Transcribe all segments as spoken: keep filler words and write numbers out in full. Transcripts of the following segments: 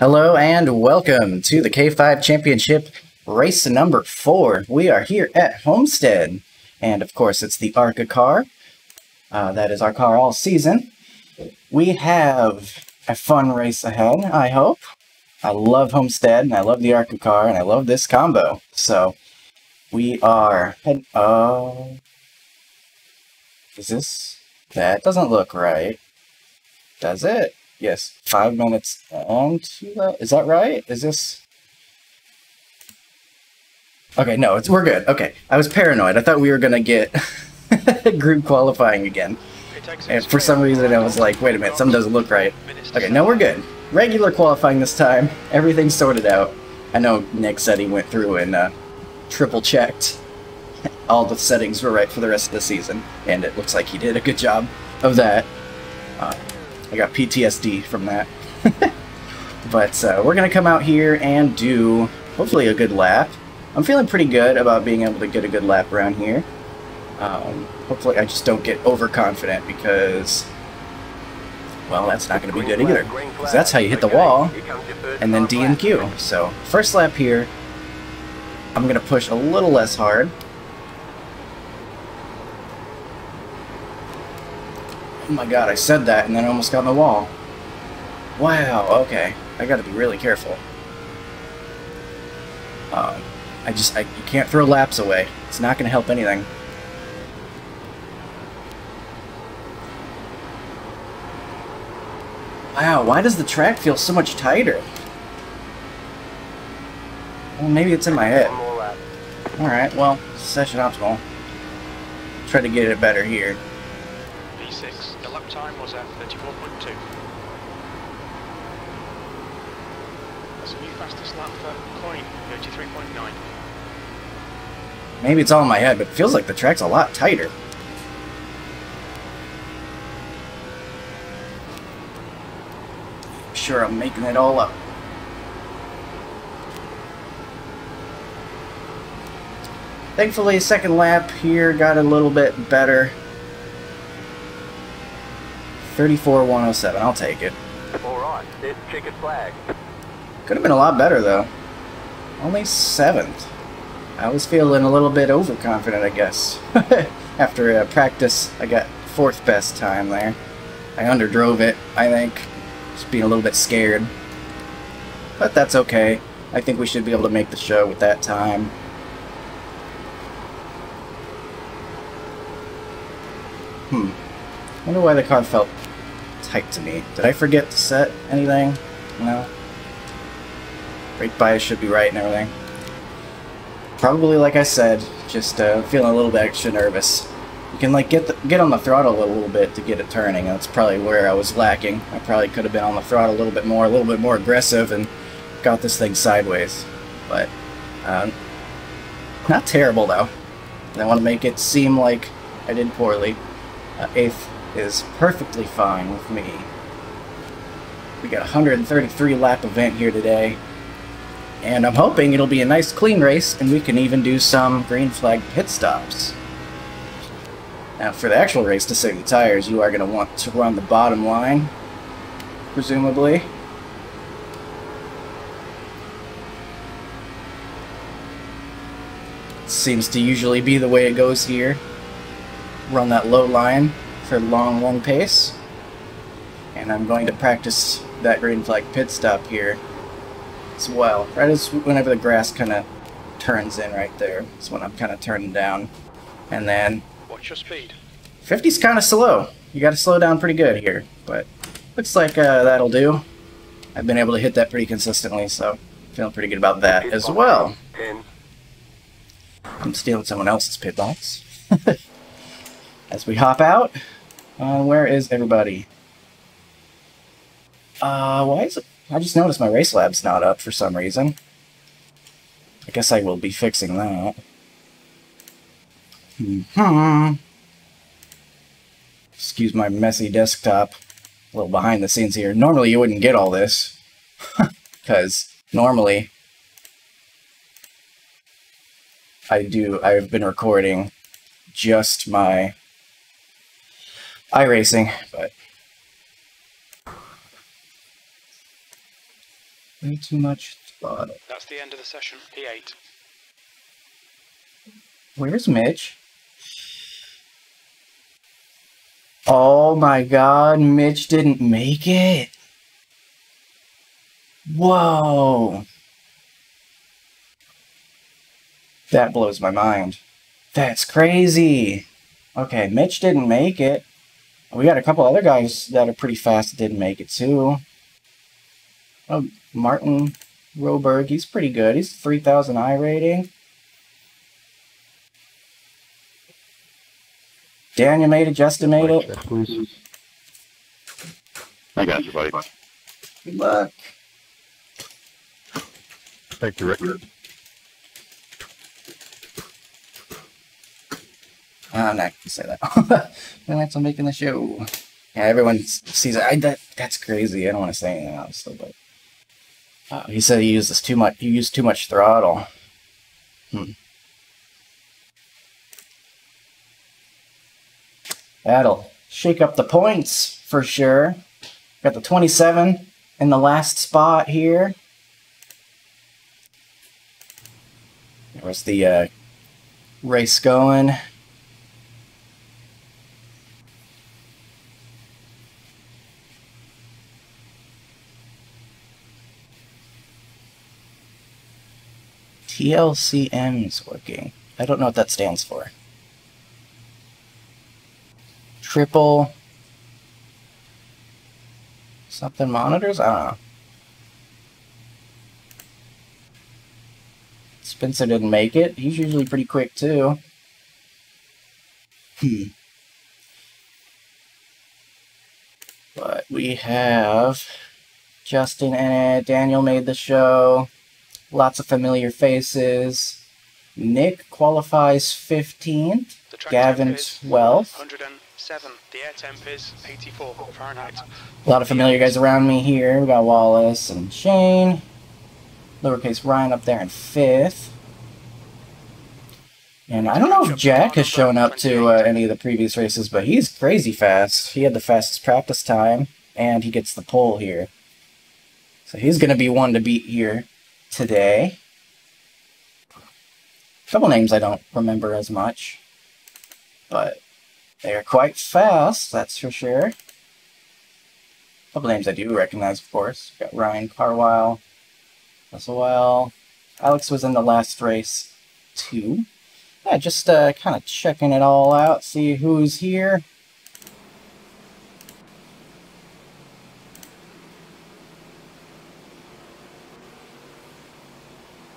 Hello and welcome to the K five Championship race number four. We are here at Homestead. And of course, it's the ARCA car. Uh, that is our car all season. We have a fun race ahead, I hope. I love Homestead and I love the ARCA car and I love this combo. So we are heading... Oh. Is this... That doesn't look right. Does it? Yes, five minutes on to that. Is that right? Is this... Okay, no, it's we're good. Okay, I was paranoid. I thought we were going to get group qualifying again. And for some reason, I was like, wait a minute, something doesn't look right. Okay, no, we're good. Regular qualifying this time. Everything's sorted out. I know Nick said he went through and uh, triple-checked. All the settings were right for the rest of the season. And it looks like he did a good job of that. Uh, I got P T S D from that. But uh, we're going to come out here and do, hopefully, a good lap. I'm feeling pretty good about being able to get a good lap around here. Um, hopefully I just don't get overconfident because, well, that's not going to be good either. Because that's how you hit the wall and then D N Q. So, first lap here, I'm going to push a little less hard. Oh my god, I said that and then I almost got on the wall. Wow, okay. I gotta be really careful. Um, I just, I you can't throw laps away. It's not gonna help anything. Wow, why does the track feel so much tighter? Well, maybe it's in my head. Alright, well, session optimal. Try to get it better here. V six. The lap time was at thirty-four point two. That's a new fastest lap for Coin, thirty-three point nine. Maybe it's all in my head, but it feels like the track's a lot tighter. I'm sure I'm making it all up. Thankfully, second lap here got a little bit better. thirty-four one oh seven, I'll take it. Alright, it's checkered flag. Could have been a lot better though. Only seventh. I was feeling a little bit overconfident, I guess. After uh, practice, I got fourth best time there. I underdrove it, I think. Just being a little bit scared. But that's okay. I think we should be able to make the show with that time. Hmm. I wonder why the car felt tight to me. Did I forget to set anything? No. Brake bias should be right and everything. Probably, like I said, just uh, feeling a little bit extra nervous. You can like get the, get on the throttle a little bit to get it turning. That's probably where I was lacking. I probably could have been on the throttle a little bit more, a little bit more aggressive, and got this thing sideways. But um, not terrible though. I want to make it seem like I did poorly. Uh, eighth is perfectly fine with me. We got a one hundred thirty-three lap event here today, and I'm hoping it'll be a nice clean race and we can even do some green flag pit stops. Now for the actual race to save the tires, you are going to want to run the bottom line, presumably. Seems to usually be the way it goes here. Run that low line for long, long pace, and I'm going to practice that green flag pit stop here as well. Right as whenever the grass kind of turns in right there, that's when I'm kind of turning down. And then, what's your speed? fifty's kind of slow. You got to slow down pretty good here, but looks like uh, that'll do. I've been able to hit that pretty consistently, so feeling pretty good about that as well. I'm stealing someone else's pit box. As we hop out, uh, where is everybody? Uh, why is it? I just noticed my race lab's not up for some reason. I guess I will be fixing that. Mm-hmm. Excuse my messy desktop. A little behind the scenes here. Normally you wouldn't get all this. Because normally I do, I've been recording just my iRacing, but Way too much throttle. That's the end of the session. P eight. Where's Mitch? Oh my god, Mitch didn't make it. Whoa. That blows my mind. That's crazy. Okay, Mitch didn't make it. We got a couple other guys that are pretty fast that didn't make it too. Oh, Martin Roberg, he's pretty good. He's three thousand I rating. Daniel made it, Justin made it. I got you, buddy. Good luck. Thank you, Rick. I'm not going to say that. And that's on making the show. Yeah, everyone sees it. I, that, that's crazy. I don't want to say anything else. But uh, he said he uses too much. You use too much throttle. Hmm. That'll shake up the points for sure. Got the twenty-seven in the last spot here. There was the uh, race going. T L C M is working. I don't know what that stands for. Triple something monitors? I don't know. Spencer didn't make it. He's usually pretty quick too. Hmm. But we have Justin in it. Daniel made the show. Lots of familiar faces. Nick qualifies fifteenth. Gavin twelfth. Seven. The air temp is eighty-four Fahrenheit. A lot of familiar guys around me here. We got Wallace and Shane. Lowercase Ryan up there in fifth. And I don't know if Jack has shown up to uh, any of the previous races, but he's crazy fast. He had the fastest practice time, and he gets the pole here. So he's going to be one to beat here today. A couple names I don't remember as much, but they are quite fast, that's for sure. A couple names I do recognize, of course. We've got Ryan Carwile as well. Alex was in the last race, too. Yeah, just uh, kind of checking it all out, see who's here.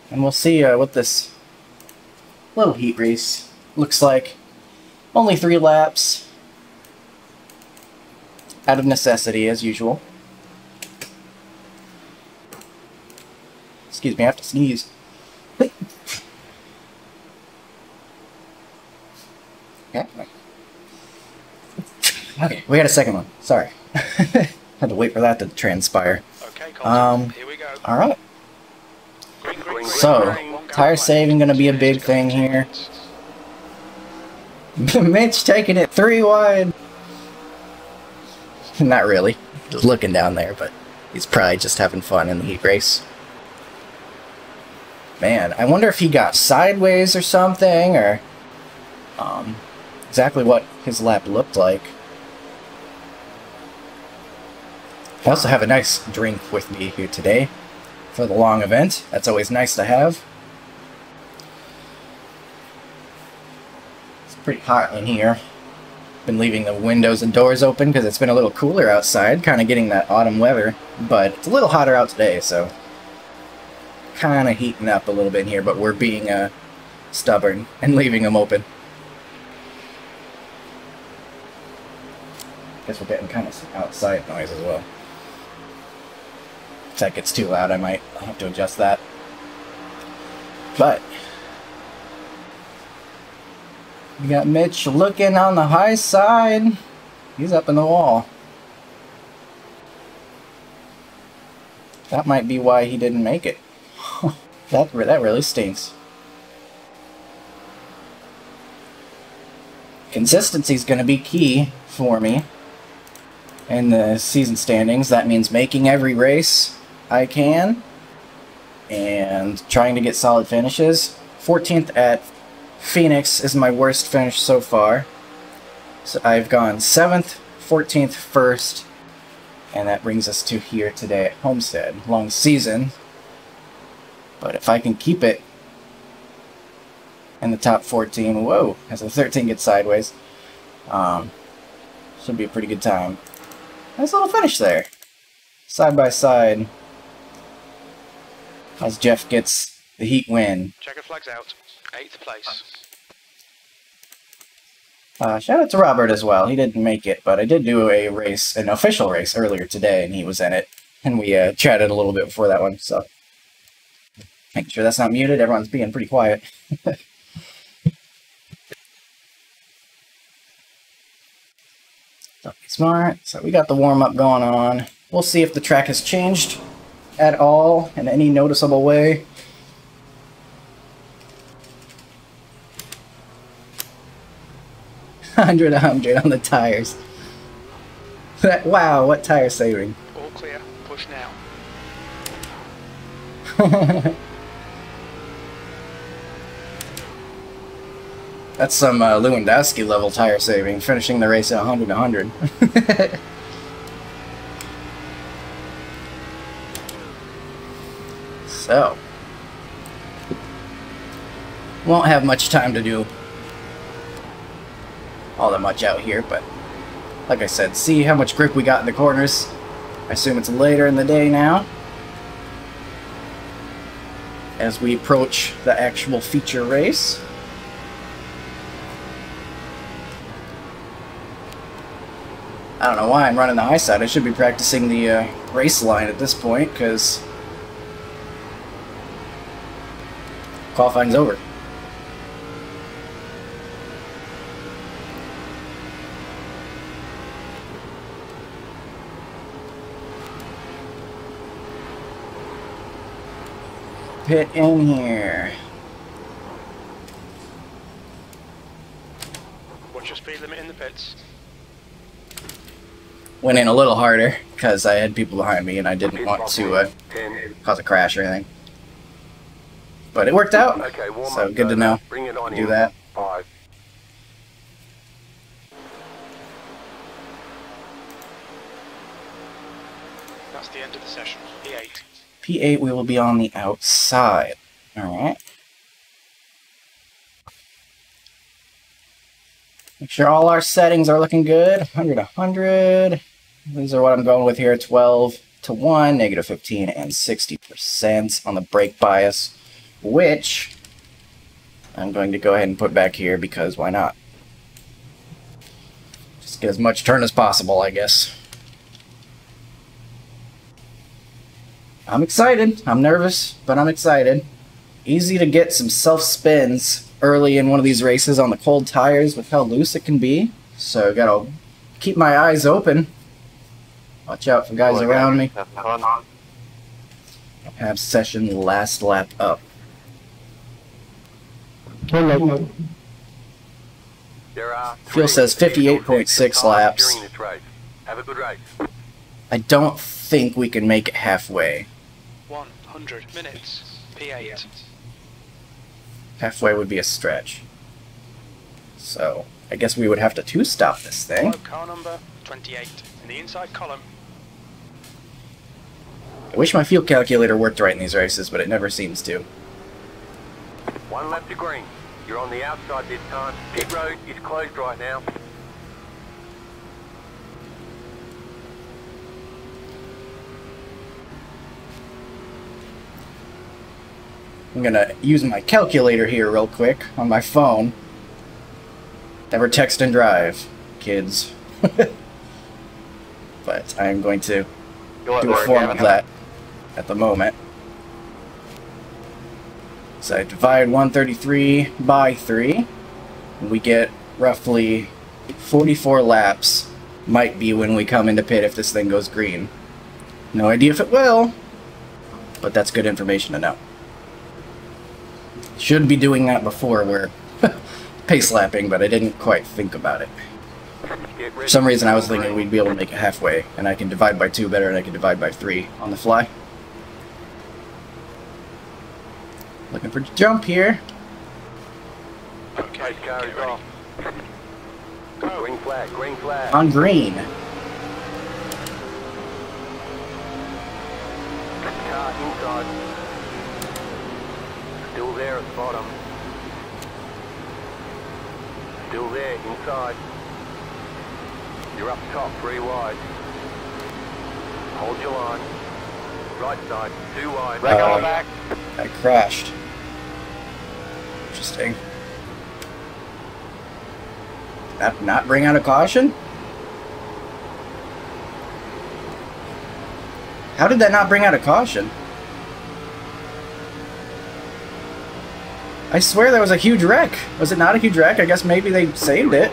And we'll see uh, what this little heat race looks like. Only three laps, out of necessity, as usual. Excuse me, I have to sneeze. Okay. Okay, we got a second one. Sorry. Had to wait for that to transpire. Okay, um, here we go. All right. Green, green, so, green, tire saving going to be a big thing here. Mitch taking it three wide. Not really. Just looking down there, but he's probably just having fun in the heat race. Man, I wonder if he got sideways or something, or um, exactly what his lap looked like. I also have a nice drink with me here today for the long event. That's always nice to have. Pretty hot in here. Been leaving the windows and doors open because it's been a little cooler outside, kind of getting that autumn weather, but it's a little hotter out today, so kind of heating up a little bit in here, but we're being uh, stubborn and leaving them open. Guess we're getting kind of outside noise as well. If that gets too loud, I might have to adjust that. But we got Mitch looking on the high side. He's up in the wall. That might be why he didn't make it. that, that really stinks. Consistency's going to be key for me in the season standings. That means making every race I can and trying to get solid finishes. fourteenth at Phoenix is my worst finish so far. So I've gone seventh, fourteenth, first, and that brings us to here today at Homestead. Long season, but if I can keep it in the top fourteen, whoa, as a thirteen gets sideways, um, should be a pretty good time. Nice little finish there. Side by side, as Jeff gets the heat win. Checker flags out, eighth place. Uh, shout out to Robert as well. He didn't make it, but I did do a race, an official race earlier today, and he was in it. And we uh, chatted a little bit before that one, so making sure that's not muted. Everyone's being pretty quiet. Don't be smart. So we got the warm-up going on. We'll see if the track has changed at all in any noticeable way. one hundred, one hundred on the tires. Wow, what tire saving. All clear, push now. That's some uh, Lewandowski level tire saving, finishing the race at one hundred, one hundred. So, won't have much time to do all that much out here, but like I said, see how much grip we got in the corners. I assume it's later in the day now, as we approach the actual feature race. I don't know why I'm running the high side. I should be practicing the uh, race line at this point, because qualifying's over. Pit in here. What's your speed limit in the pits? Went in a little harder because I had people behind me and I didn't want to uh, cause a crash or anything. But it worked out, okay, so good to know. Bring it on. Do in. That. Five. That's the end of the session. P eight. P eight, we will be on the outside. All right. Make sure all our settings are looking good. one hundred, one hundred. These are what I'm going with here. twelve to one, negative fifteen, and sixty percent on the brake bias, which I'm going to go ahead and put back here because why not? Just get as much turn as possible, I guess. I'm excited. I'm nervous, but I'm excited. Easy to get some self-spins early in one of these races on the cold tires with how loose it can be. So gotta keep my eyes open. Watch out for guys oh, around me. Have session last lap up. Hello. There are fuel says fifty-eight point six laps. Have a good ride. I don't think we can make it halfway. one hundred minutes. P eight. Halfway would be a stretch. So, I guess we would have to two-stop this thing. Car number twenty-eight in the inside column. I wish my fuel calculator worked right in these races, but it never seems to. One lap to green. You're on the outside this time. Pit road is closed right now. I'm gonna use my calculator here real quick on my phone. Never text and drive, kids. But I'm going to do a form of that at the moment. So I divide one thirty-three by three, and we get roughly forty-four laps. Might be when we come into pit if this thing goes green. No idea if it will, but that's good information to know. Should be doing that before we're pace lapping, but I didn't quite think about it. For some reason I was thinking we'd be able to make it halfway, and I can divide by two better, and I can divide by three on the fly. Looking for jump here. Okay, carry off. Green flag, green flag. On green. Car inside. Still there at the bottom. Still there inside. You're up top, three wide. Hold your line. Right side, two wide. Back on the back. I crashed. Interesting. Did that not bring out a caution? How did that not bring out a caution? I swear that was a huge wreck. Was it not a huge wreck? I guess maybe they saved it.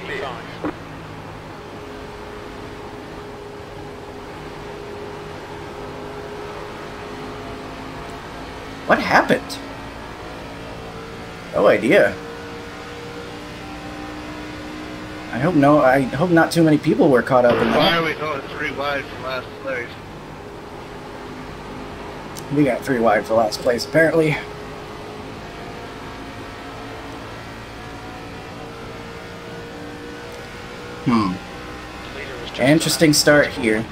What happened? No idea. I hope no. I hope not too many people were caught up in that. Why are we going three wide for last place? We got three wide for last place, apparently. Hmm. Interesting start here.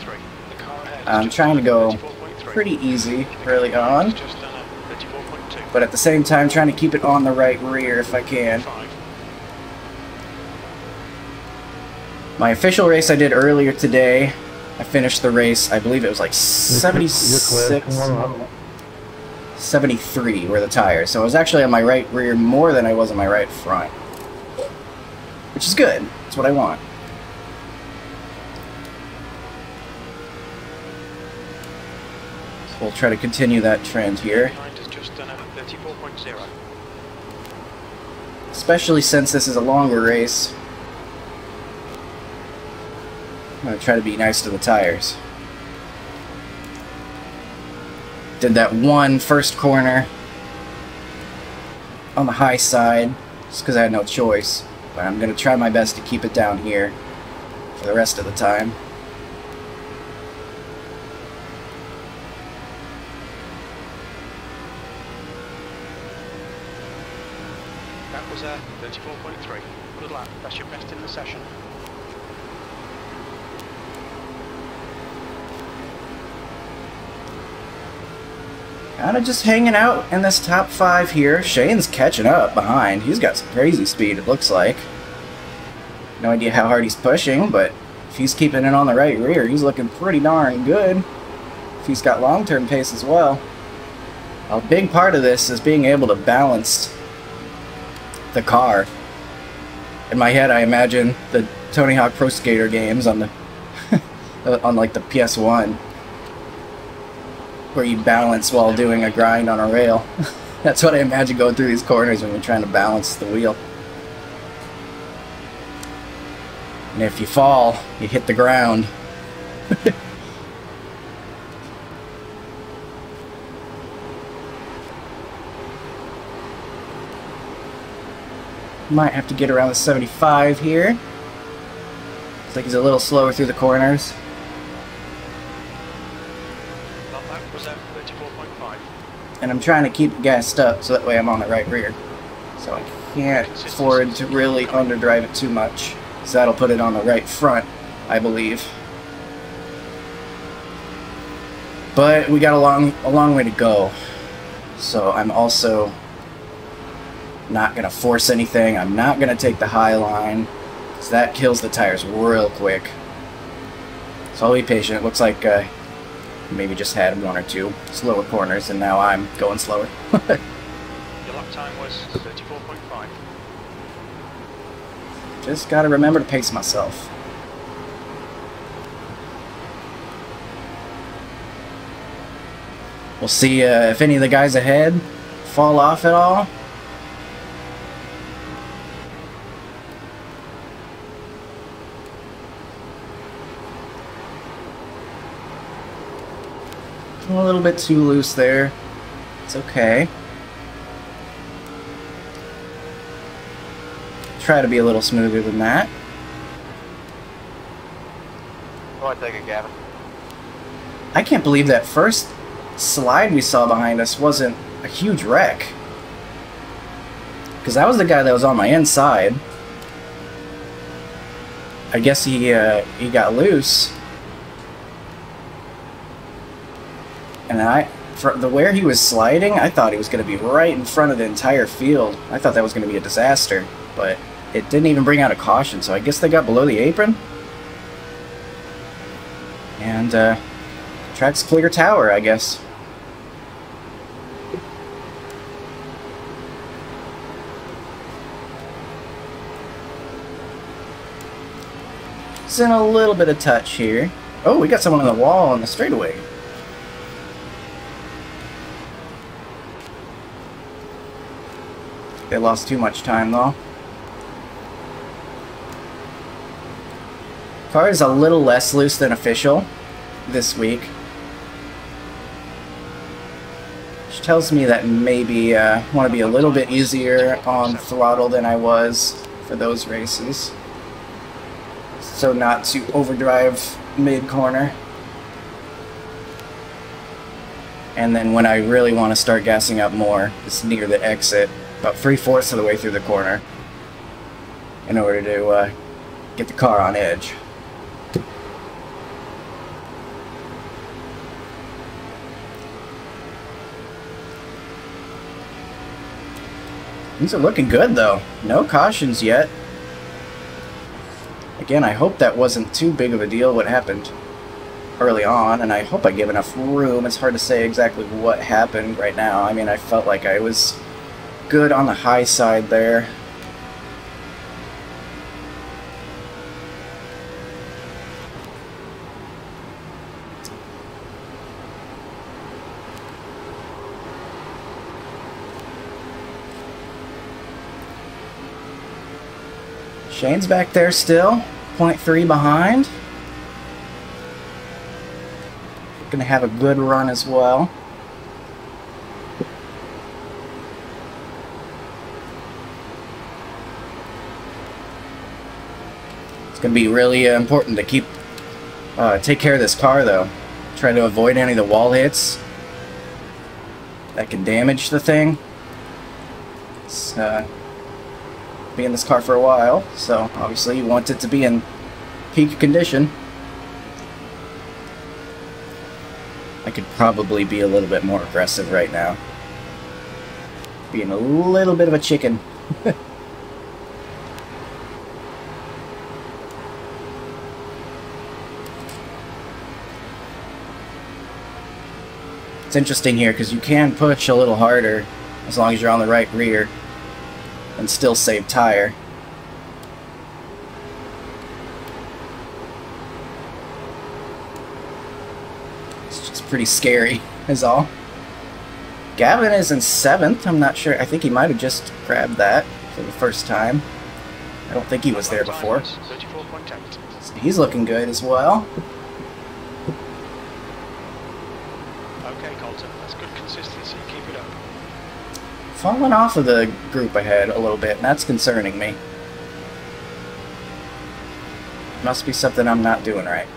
I'm trying to go pretty easy early on, but at the same time trying to keep it on the right rear if I can. My official race I did earlier today, I finished the race, I believe it was like seventy-six, seventy-three were the tires. So I was actually on my right rear more than I was on my right front, which is good. That's what I want. So we'll try to continue that trend here. Especially since this is a longer race. I'm going to try to be nice to the tires. Did that one first corner on the high side just because I had no choice. But I'm going to try my best to keep it down here for the rest of the time. That was a thirty-four point three. Good luck. That's your best in the session. Kind of just hanging out in this top five here. Shane's catching up behind. He's got some crazy speed, it looks like. No idea how hard he's pushing, but if he's keeping it on the right rear, he's looking pretty darn good. If he's got long-term pace as well. A big part of this is being able to balance the car. In my head, I imagine the Tony Hawk Pro Skater games on the on like the P S one. Where you balance while doing a grind on a rail. That's what I imagine going through these corners when you're trying to balance the wheel. And if you fall, you hit the ground. Might have to get around the seventy-five here. Looks like he's a little slower through the corners. And I'm trying to keep it gassed up so that way I'm on the right rear. So I can't afford to really underdrive it too much. So that'll put it on the right front, I believe. But we got a long, a long way to go. So I'm also not going to force anything. I'm not going to take the high line. So that kills the tires real quick. So I'll be patient. It looks like... Uh, maybe just had one or two slower corners, and now I'm going slower. Your lap time was thirty-four point five. Just gotta remember to pace myself. We'll see uh, if any of the guys ahead fall off at all. A little bit too loose there. It's okay. Try to be a little smoother than that. Right, take it, Gavin. I can't believe that first slide we saw behind us wasn't a huge wreck. Because that was the guy that was on my inside. I guess he, uh, he got loose. And I, for the where he was sliding, I thought he was going to be right in front of the entire field. I thought that was going to be a disaster, but it didn't even bring out a caution, so I guess they got below the apron. And, uh, tried to clear tower, I guess. It's in a little bit of touch here. Oh, we got someone on the wall on the straightaway. They lost too much time, though. Car is a little less loose than official this week, which tells me that maybe I uh, want to be a little bit easier on throttle than I was for those races, so not to overdrive mid-corner. And then when I really want to start gassing up more, it's near the exit, about three-fourths of the way through the corner, in order to uh, get the car on edge. Things are looking good, though. No cautions yet. Again, I hope that wasn't too big of a deal what happened early on, and I hope I gave enough room. It's hard to say exactly what happened right now. I mean, I felt like I was good on the high side there. Shane's back there still, point three behind. Gonna have a good run as well. Gonna be really uh, important to keep uh, take care of this car, though. Try to avoid any of the wall hits that can damage the thing. It's uh, be in this car for a while, so obviously you want it to be in peak condition. I could probably be a little bit more aggressive right now, being a little bit of a chicken. It's interesting here because you can push a little harder as long as you're on the right rear and still save tire. It's just pretty scary is all. Gavin is in seventh. I'm not sure. I think he might have just grabbed that for the first time. I don't think he was there before. So he's looking good as well. Falling off of the group ahead a little bit, and that's concerning me. Must be something I'm not doing right.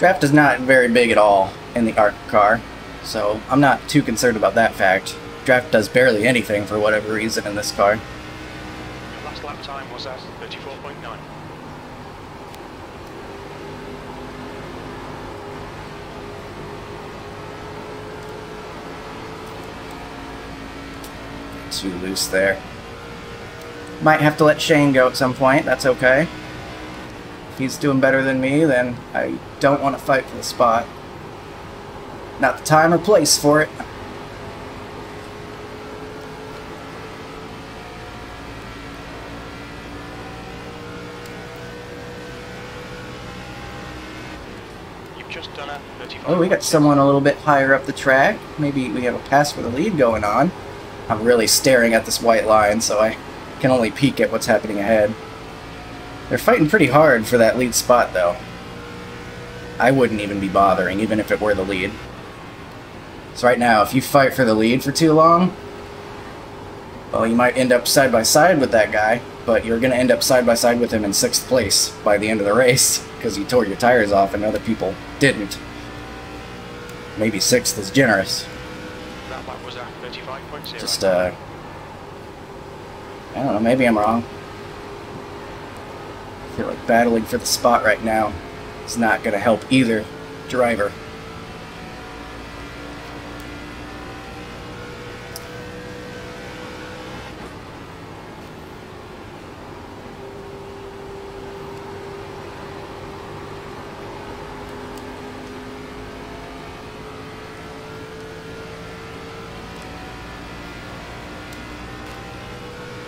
Draft is not very big at all in the ARCA car, so I'm not too concerned about that fact. Draft does barely anything for whatever reason in this car. Your last lap time was at thirty-four point nine. Too loose there. Might have to let Shane go at some point. That's okay. If he's doing better than me, then I don't want to fight for the spot. Not the time or place for it. You've just done a thirty-five. Oh, we got someone a little bit higher up the track. Maybe we have a pass for the lead going on. I'm really staring at this white line, so I can only peek at what's happening ahead. They're fighting pretty hard for that lead spot, though. I wouldn't even be bothering, even if it were the lead. So right now, if you fight for the lead for too long, well, you might end up side by side with that guy, but you're going to end up side by side with him in sixth place by the end of the race, because you tore your tires off and other people didn't. Maybe sixth is generous. That lap was at thirty-five point zero. Just, uh, I don't know, maybe I'm wrong. I feel like battling for the spot right now is not going to help either driver.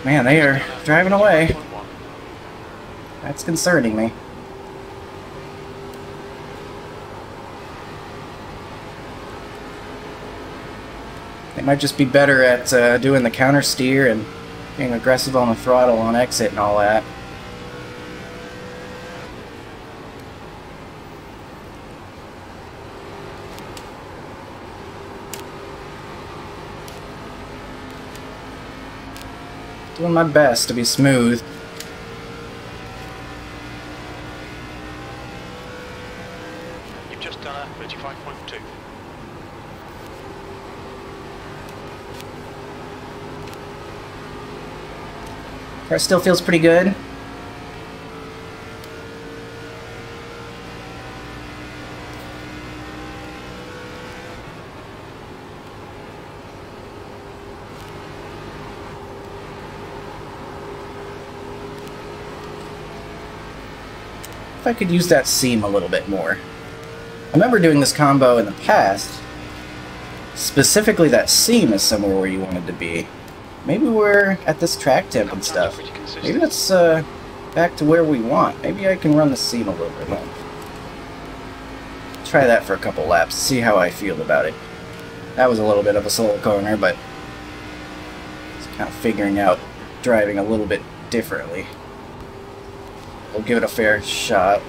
Man, they are driving away. That's concerning me. They might just be better at uh, doing the counter steer and being aggressive on the throttle on exit and all that. Doing my best to be smooth. You've just done a thirty-five point two. Car still feels pretty good. If I could use that seam a little bit more. I remember doing this combo in the past. Specifically, that seam is somewhere where you wanted to be. Maybe we're at this track temp and stuff. Maybe that's uh, back to where we want. Maybe I can run the seam a little bit more. Try that for a couple laps, see how I feel about it. That was a little bit of a slow corner, but it's kind of figuring out driving a little bit differently. We'll give it a fair shot.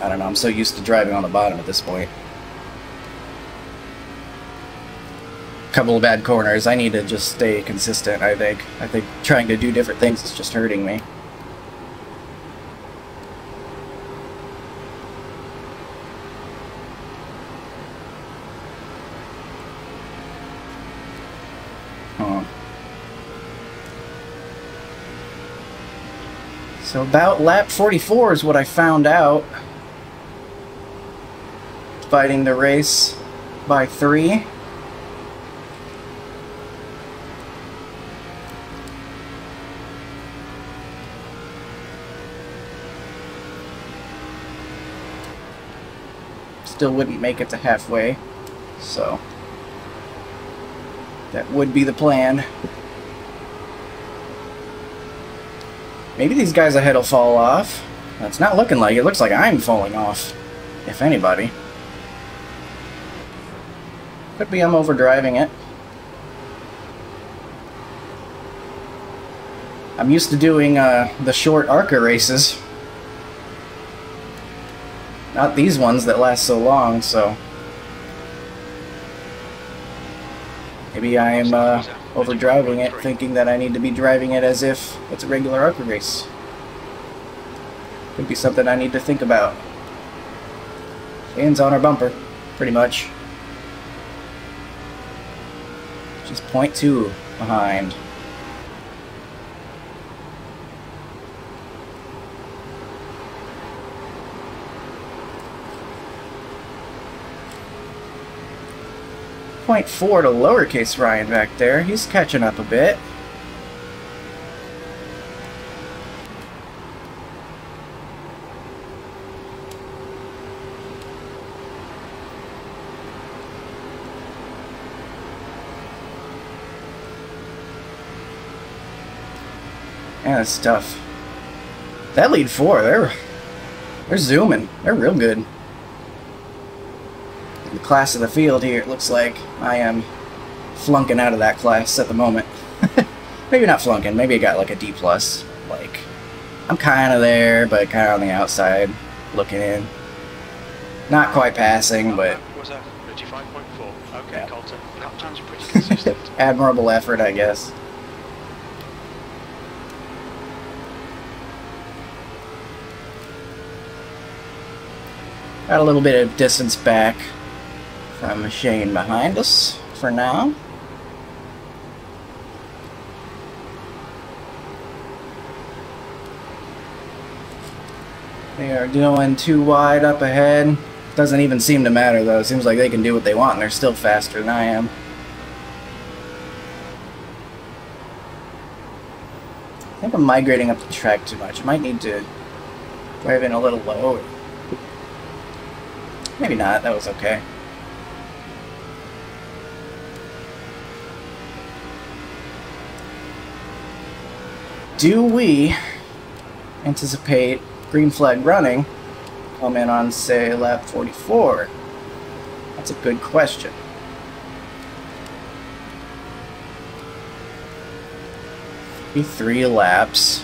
I don't know, I'm so used to driving on the bottom at this point. Couple of bad corners. I need to just stay consistent, I think. I think trying to do different things is just hurting me. So about lap forty-four is what I found out. Fighting the race by three. Still wouldn't make it to halfway, so that would be the plan. Maybe these guys ahead will fall off. It's not looking like it. It looks like I'm falling off, if anybody. Could be I'm overdriving it. I'm used to doing uh, the short ARCA races. Not these ones that last so long, so... Maybe I am... Uh, overdriving it, thinking that I need to be driving it as if it's a regular ARCA race. Could be something I need to think about. Hands on our bumper, pretty much. Just point two behind. point four to lowercase Ryan back there. He's catching up a bit. Yeah, that's tough. That lead four, they're they're zooming. They're real good. The class of the field here, it looks like I am flunking out of that class at the moment. Maybe not flunking, maybe I got like a D plus. Like, I'm kind of there, but kind of on the outside, looking in. Not quite passing, but... Was that thirty-five point four? Okay, yeah. Colton, that time's pretty consistent. Admirable effort, I guess. Got a little bit of distance back from the machine behind us for now. They are going too wide up ahead. Doesn't even seem to matter though. It seems like they can do what they want and they're still faster than I am. I think I'm migrating up the track too much. I might need to drive in a little lower. Maybe not, that was okay. Do we anticipate green flag running come in on, say, lap forty-four? That's a good question. Maybe three laps.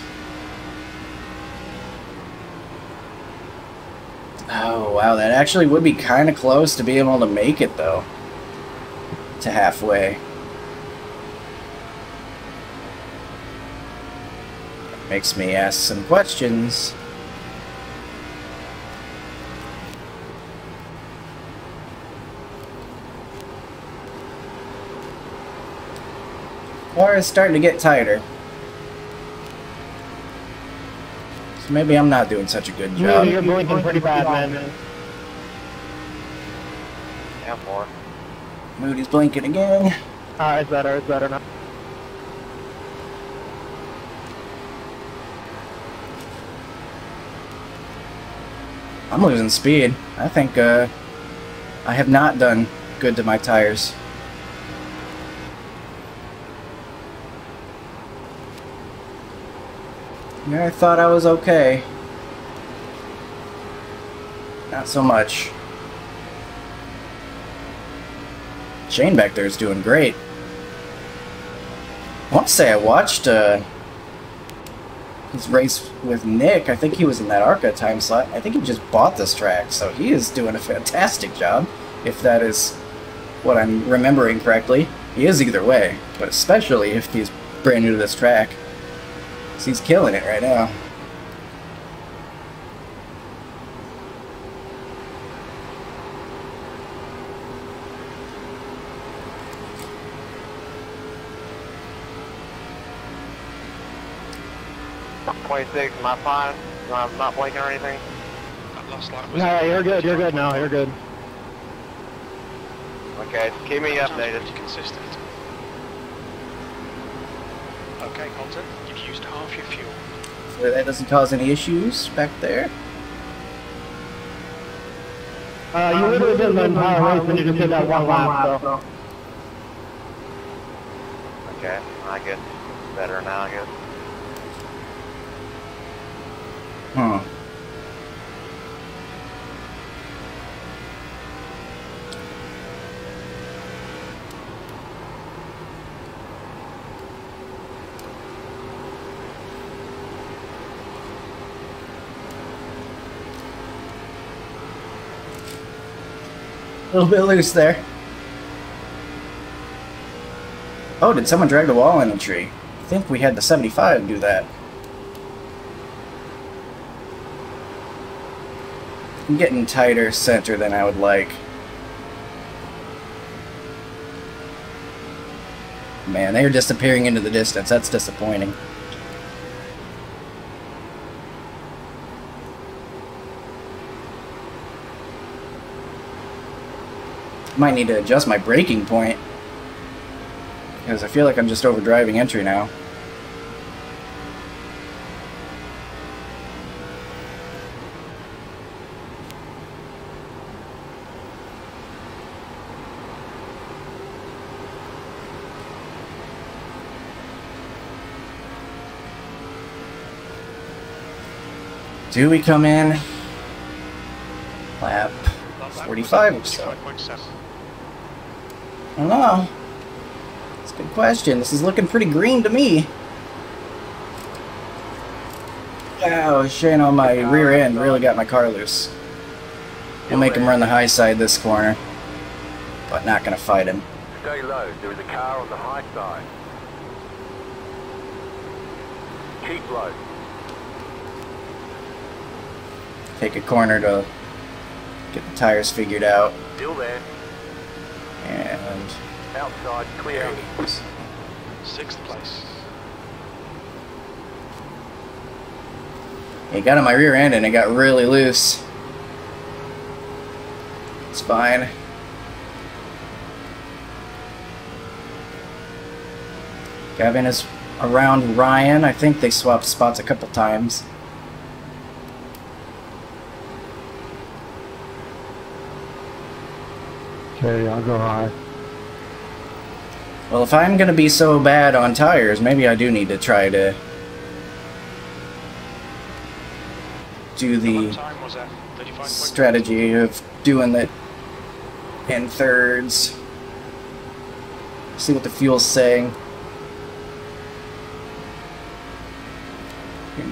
Oh, wow, that actually would be kind of close to being able to make it, though, to halfway. Makes me ask some questions. Car is starting to get tighter. So maybe I'm not doing such a good job. You're blinking pretty bad, man. Yeah, more. Moody's blinking again. Ah, uh, it's better, it's better now. I'm losing speed. I think uh, I have not done good to my tires. Yeah, I thought I was okay. Not so much. Shane back there is doing great. I want to say I watched uh, his race with Nick. I think he was in that ARCA time slot. I think he just bought this track, so he is doing a fantastic job, if that is what I'm remembering correctly. He is either way, but especially if he's brand new to this track. He's killing it right now. twenty-six, am I fine? I'm not blinking or anything? I've lost light. No, you're good, you're good now, you're good. Okay, keep me updated. Consistent. Okay, Colton, you've used half your fuel. So that doesn't cause any issues back there? Uh, you literally did the entire race when you just did that one lap, so. Okay, I get better now, I guess. Huh. A little bit loose there. Oh, did someone drag the wall in the tree? I think we had the seventy-five do that. I'm getting tighter center than I would like. Man, they are disappearing into the distance. That's disappointing. Might need to adjust my braking point because I feel like I'm just overdriving entry now. Do we come in lap forty-five or so? I don't know. That's a good question. This is looking pretty green to me. Wow, Shane on my rear end really got my car loose. We'll make him run the high side this corner, but not gonna fight him. Stay low. There is a car on the high side. Keep low. Take a corner to get the tires figured out. Still there. And outside clear. There he goes. Sixth place. It got on my rear end and it got really loose. It's fine. Gavin is around Ryan. I think they swapped spots a couple times. Okay, I'll go high. Well, if I'm going to be so bad on tires, maybe I do need to try to do the strategy of doing that in thirds. See what the fuel's saying.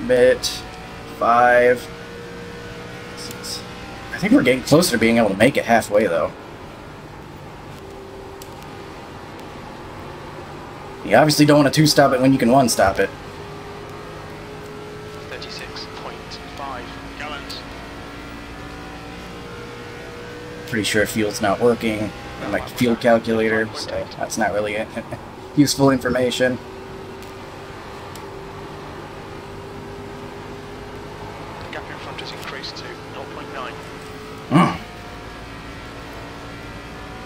Bit five. Six. I think we're getting closer to being able to make it halfway, though. You obviously don't want to two-stop it when you can one-stop it. thirty-six point five gallons. Pretty sure fuel's not working. I'm like fuel calculator, so that's not really useful information.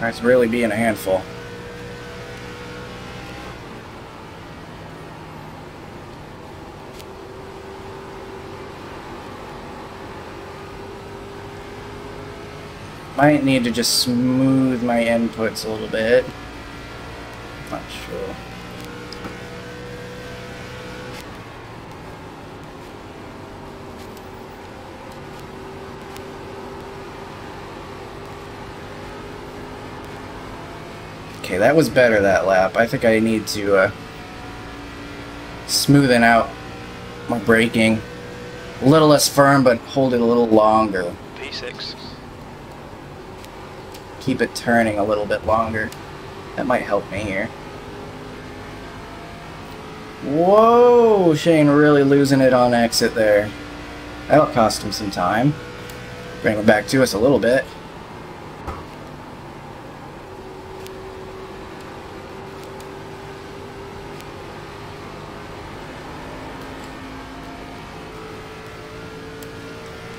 That's really being a handful. Might need to just smooth my inputs a little bit. Not sure. Okay, that was better that lap. I think I need to uh, smoothen out my braking. A little less firm, but hold it a little longer. P six. Keep it turning a little bit longer. That might help me here. Whoa, Shane really losing it on exit there. That'll cost him some time. Bring him back to us a little bit.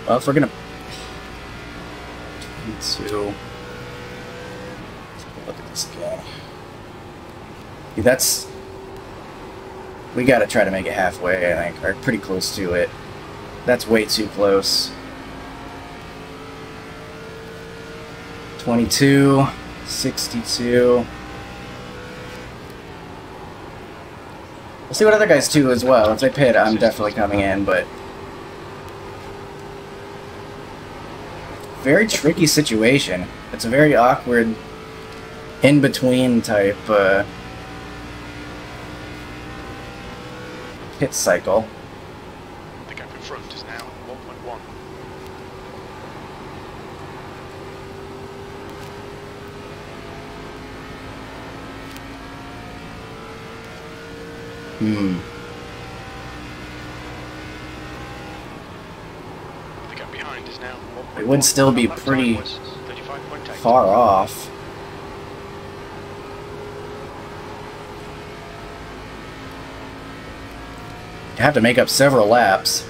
Well, if we're gonna two, look at this guy. Yeah, that's we gotta try to make it halfway. I think, or pretty close to it. That's way too close. Twenty-two, sixty-two. We'll see what other guys do as well. If they pit, I'm definitely coming in, but. Very tricky situation. It's a very awkward in-between type uh, pit cycle. The gap in front is now one point one. Hmm. It would still be pretty far off. I'd have to make up several laps.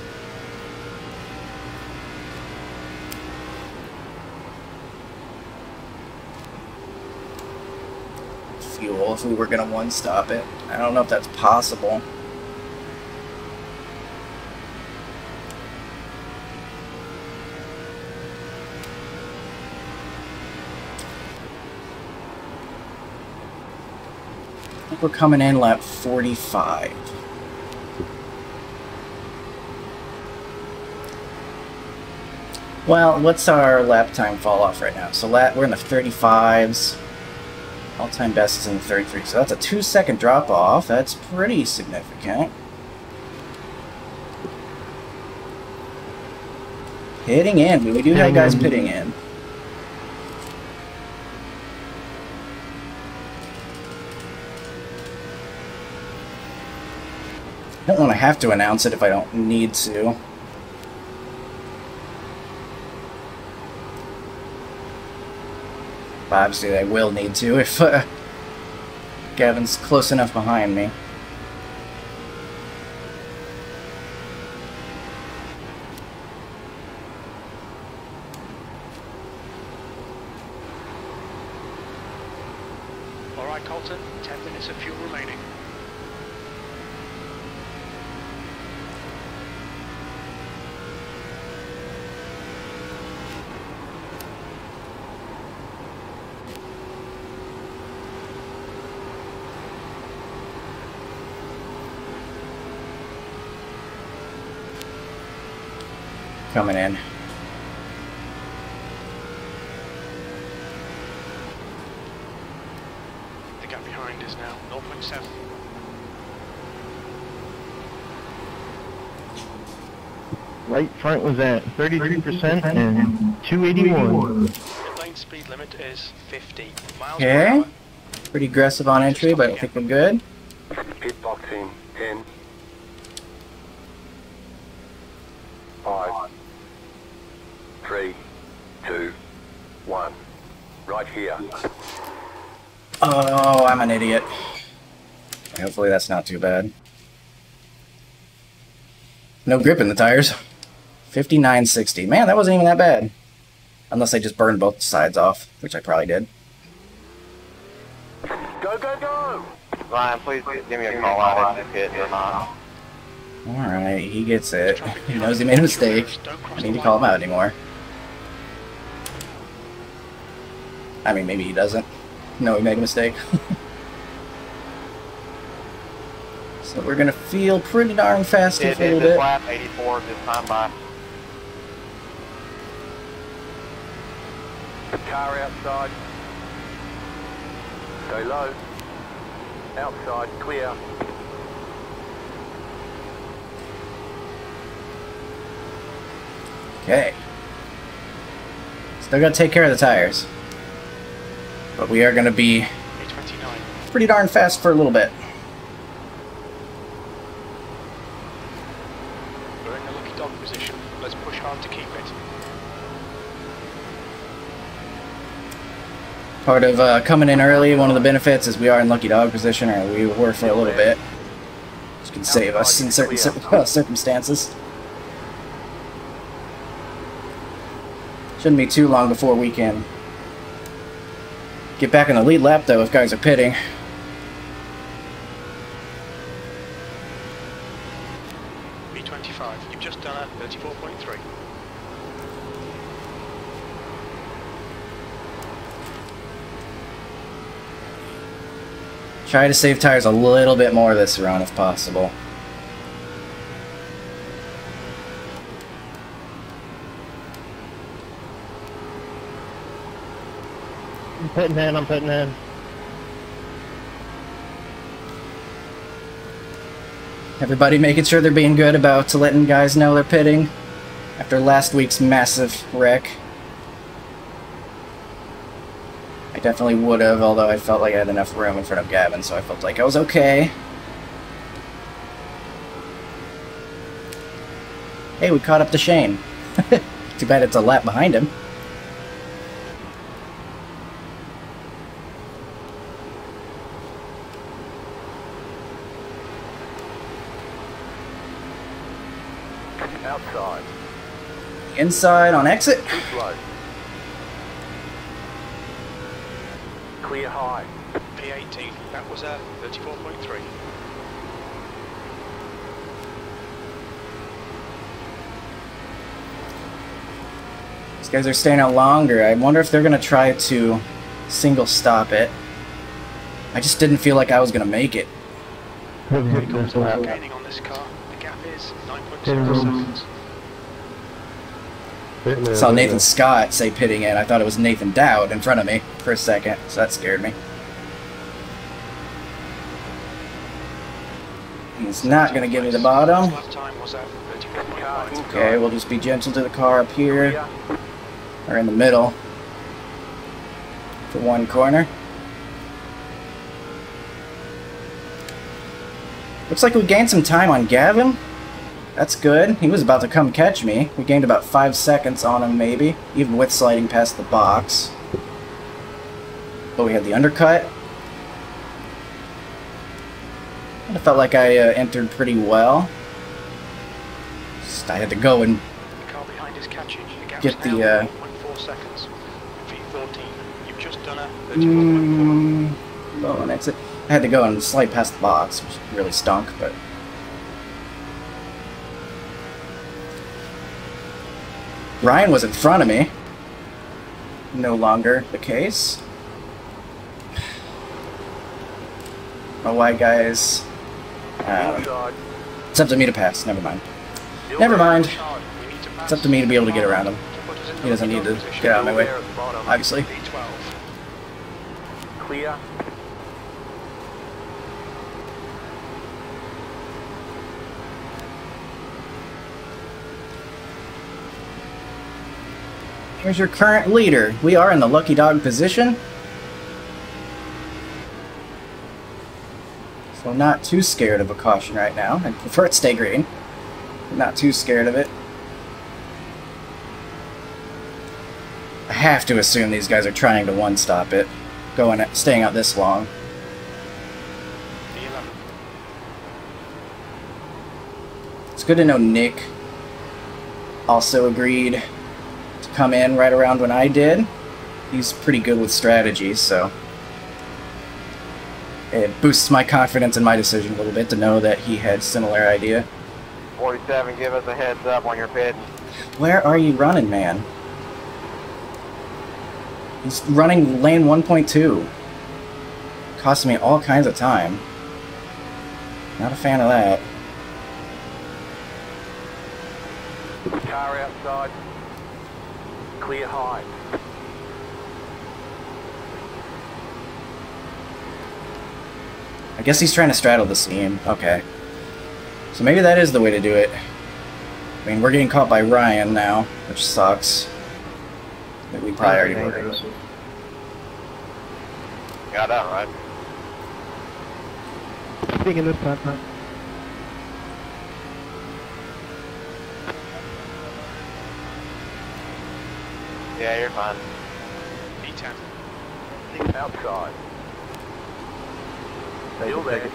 Fuel, if we were gonna one-stop it. I don't know if that's possible. We're coming in lap forty-five. Well, what's our lap time fall off right now? So lap, we're in the thirty-fives. All-time best is in the thirty-three. So that's a two-second drop-off. That's pretty significant. Pitting in. We do have guys pitting in. I don't want to have to announce it if I don't need to. But obviously they will need to if uh, Gavin's close enough behind me. Alright Colton, ten minutes of fuel remaining. Coming in. The gap behind is now zero point seven. Right front was at thirty-three percent and two eighty-one. The lane speed limit is fifty miles per hour. Okay. Pretty aggressive on entry, but I think we're good. Pit boxing ten. Five. Three, two, one. Right here. Oh, I'm an idiot. Hopefully that's not too bad. No grip in the tires. fifty-nine sixty. Man, that wasn't even that bad. Unless I just burned both sides off, which I probably did. Go, go, go! Ryan, please give me a call out if it's hit or not. Alright, he gets it. He knows he made a mistake. I need to call him out anymore. I mean, maybe he doesn't know he made a mistake. So we're gonna feel pretty darn fast here for a little bit. This lap eighty-four this time by. The car outside. Go low. Outside, clear. Okay. Still gotta take care of the tires. But we are going to be pretty darn fast for a little bit. We're in the lucky dog position. Let's push hard to keep it. Part of uh, coming in early, one of the benefits is we are in lucky dog position, or we were for a little bit. Which can save us in certain cir circumstances. Shouldn't be too long before weekend. Get back in the lead lap, though, if guys are pitting. B twenty-five, you've just done at thirty-four point three. Try to save tires a little bit more this run, if possible. I'm putting in, I'm putting in. Everybody making sure they're being good about letting guys know they're pitting after last week's massive wreck. I definitely would have, although I felt like I had enough room in front of Gavin, so I felt like I was okay. Hey, we caught up to Shane. Too bad it's a lap behind him. Outside. Inside on exit. Clear high. P eighteen, that was at thirty-four point three. These guys are staying out longer. I wonder if they're going to try to single stop it. I just didn't feel like I was going to make it. Gaining on this car. I saw Nathan Scott say pitting in. I thought it was Nathan Dowd in front of me for a second, so that scared me. He's not going to give me the bottom. Okay, we'll just be gentle to the car up here. Or in the middle. For one corner. Looks like we gained some time on Gavin. That's good. He was about to come catch me. We gained about five seconds on him, maybe, even with sliding past the box. but we had the undercut. And I felt like I uh, entered pretty well. Just I had to go and get the uh, mm, low on exit. I had to go and slide past the box, which really stunk, but Ryan was in front of me. No longer the case. Oh, why, guys? Um, it's up to me to pass. Never mind. Never mind. It's up to me to be able to get around him. He doesn't need to get out of my way, obviously. Clear. Here's your current leader. We are in the lucky dog position. So I'm not too scared of a caution right now. I prefer it stay green. I'm not too scared of it. I have to assume these guys are trying to one-stop it. Going, at, staying out this long. It's good to know Nick also agreed to come in right around when I did. He's pretty good with strategy, so it boosts my confidence in my decision a little bit to know that he had similar idea. forty-seven, give us a heads up on your pit. Where are you running, man? He's running lane one point two. Cost me all kinds of time. Not a fan of that. Car outside. Clear high. I guess he's trying to straddle the seam. Okay. So maybe that is the way to do it. I mean, we're getting caught by Ryan now, which sucks. We probably already murdered us. Got that right. Taking this time, man. Yeah, you're fine. B ten. Leave outside. Stay ready.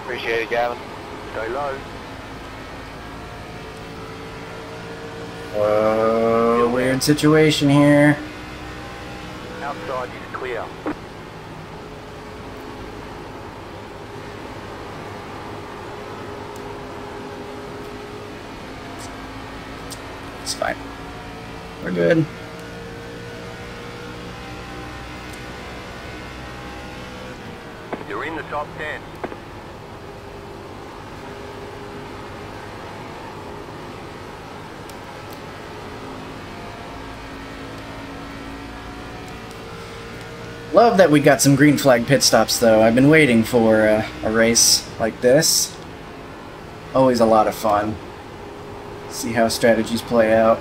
Appreciate it, Gavin. Stay low. Whoa, weird situation here. Outside is clear. It's fine. We're good. You're in the top ten. Love that we got some green flag pit stops, though. I've been waiting for a, a race like this. Always a lot of fun. See how strategies play out.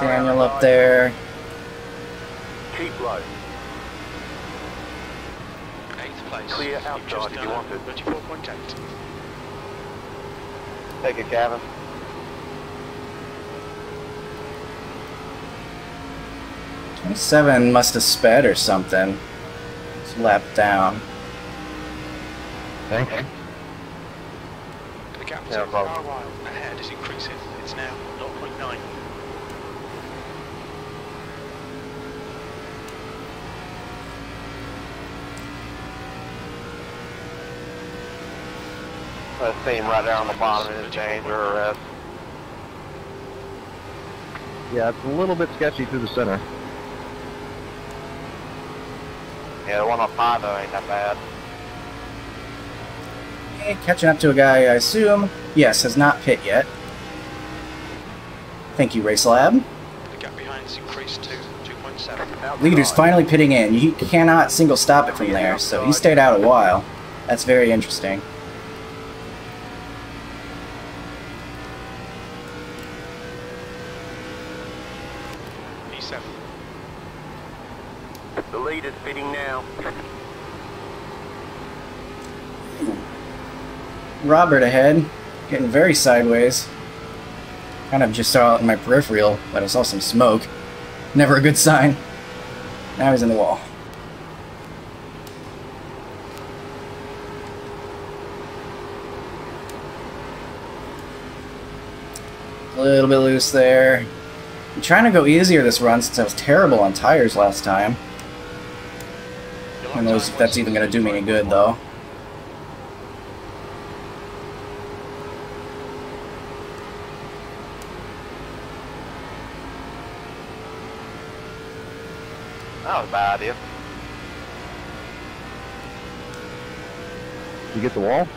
Daniel up there. Keep low. Eighth place. Clear outside if you want to. thirty-four point eight. Take it, Gavin. twenty-seven must have sped or something. It's lapped down. Thank you. The gap to R while ahead is increasing. It's now zero point nine. That seam right there on the bottom is dangerous. Yeah, it's a little bit sketchy through the center. Yeah, the one up high though ain't that bad. Okay, catching up to a guy I assume, yes, has not pit yet. Thank you, Race Lab. The gap behind is increased to two point seven. Leader's finally pitting in. You cannot single stop it from there, so he stayed out a while. That's very interesting. Robert ahead, getting very sideways. Kind of just saw it in my peripheral, but I saw some smoke. Never a good sign. Now he's in the wall. A little bit loose there. I'm trying to go easier this run since I was terrible on tires last time. Who knows if that's even going to do me any good, though. That was a bad idea. You get the wall?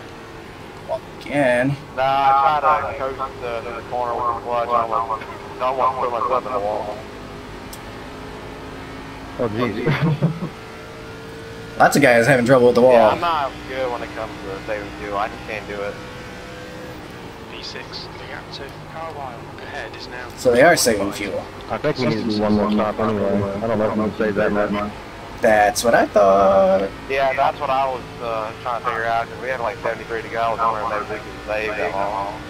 Well, again. Nah, I tried to coast the, the corner with the clutch. I want to put myself in the wall. Oh, jeez. Lots of guys having trouble with the wall. Yeah, I'm not good when it comes to saving fuel. I just can't do it. V six, the gap to Carlisle ahead is now. So they are saving fuel. I think we need to do one more stop anyway. I don't know if we'll save that much. That's what I thought. Yeah, that's what I was uh, trying to figure out. Because we had like seventy-three to go. I was wondering if we could save that long.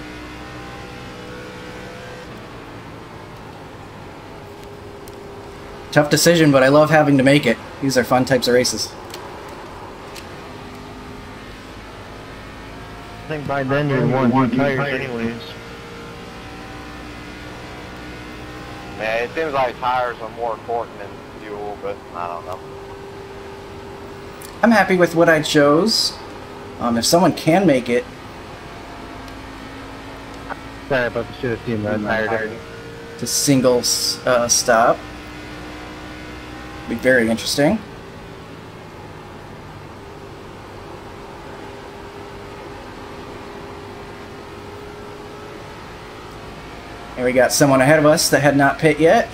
Tough decision, but I love having to make it. These are fun types of races. I think by then you're one, one tires anyways. Yeah, it seems like tires are more important than fuel, but I don't know. I'm happy with what I chose. Um, if someone can make it. Sorry about the should have seen that tire. To single uh, stop. Be very interesting. And we got someone ahead of us that had not pit yet.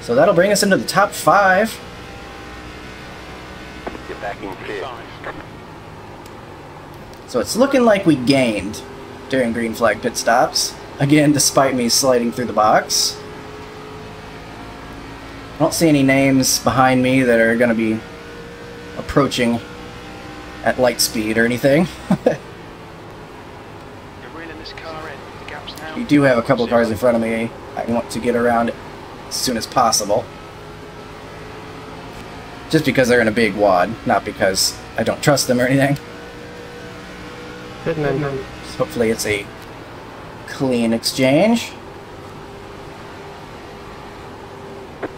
So that'll bring us into the top five. Get back in pit. So it's looking like we gained during green flag pit stops. Again, despite me sliding through the box. I don't see any names behind me that are going to be approaching at light speed or anything. You do have a couple of cars in front of me. I want to get around it as soon as possible. Just because they're in a big wad, not because I don't trust them or anything. So hopefully it's a clean exchange.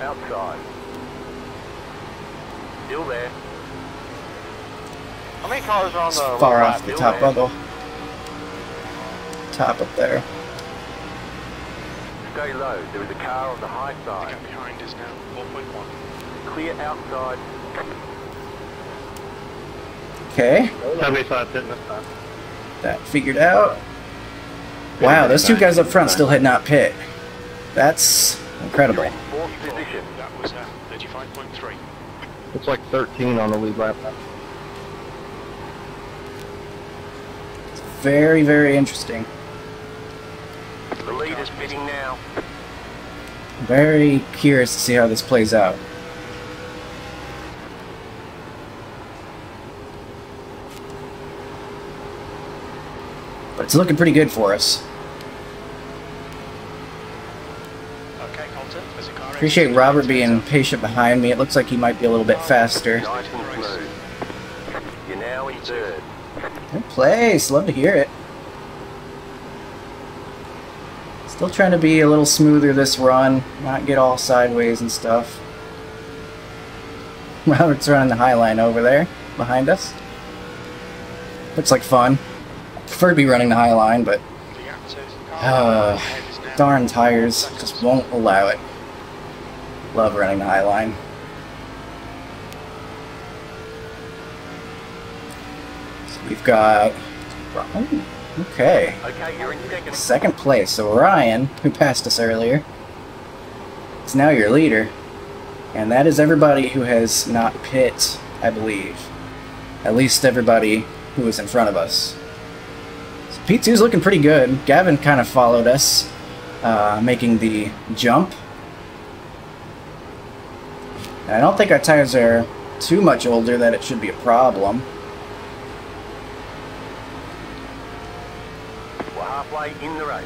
Outside. Still there. How many cars are on the far right off the top bubble? Top up there. Stay low. There is a car on the high side. The gap behind is now four point one. Clear outside. Okay. That figured out. Wow, those two guys up front still had not pit. That's incredible. That was at thirty-five point three. It's like thirteen on the lead lap. It's very, very interesting. The lead is pitting now. Very curious to see how this plays out. But it's looking pretty good for us. Okay, Colton, there's a car. Appreciate Robert being patient behind me. It looks like he might be a little bit faster. Nice and smooth. You're now in third. Good place. Love to hear it. Still trying to be a little smoother this run, not get all sideways and stuff. Robert's running the high line over there, behind us. Looks like fun. I prefer to be running the high line, but uh, darn tires just won't allow it. Love running the high line. So we've got... Oh. Okay. Okay, you're in second. Second place. So Ryan, who passed us earlier, is now your leader. And that is everybody who has not pit, I believe. At least everybody who is in front of us. So P two's looking pretty good. Gavin kind of followed us, uh, making the jump. And I don't think our tires are too much older that it should be a problem. In the race.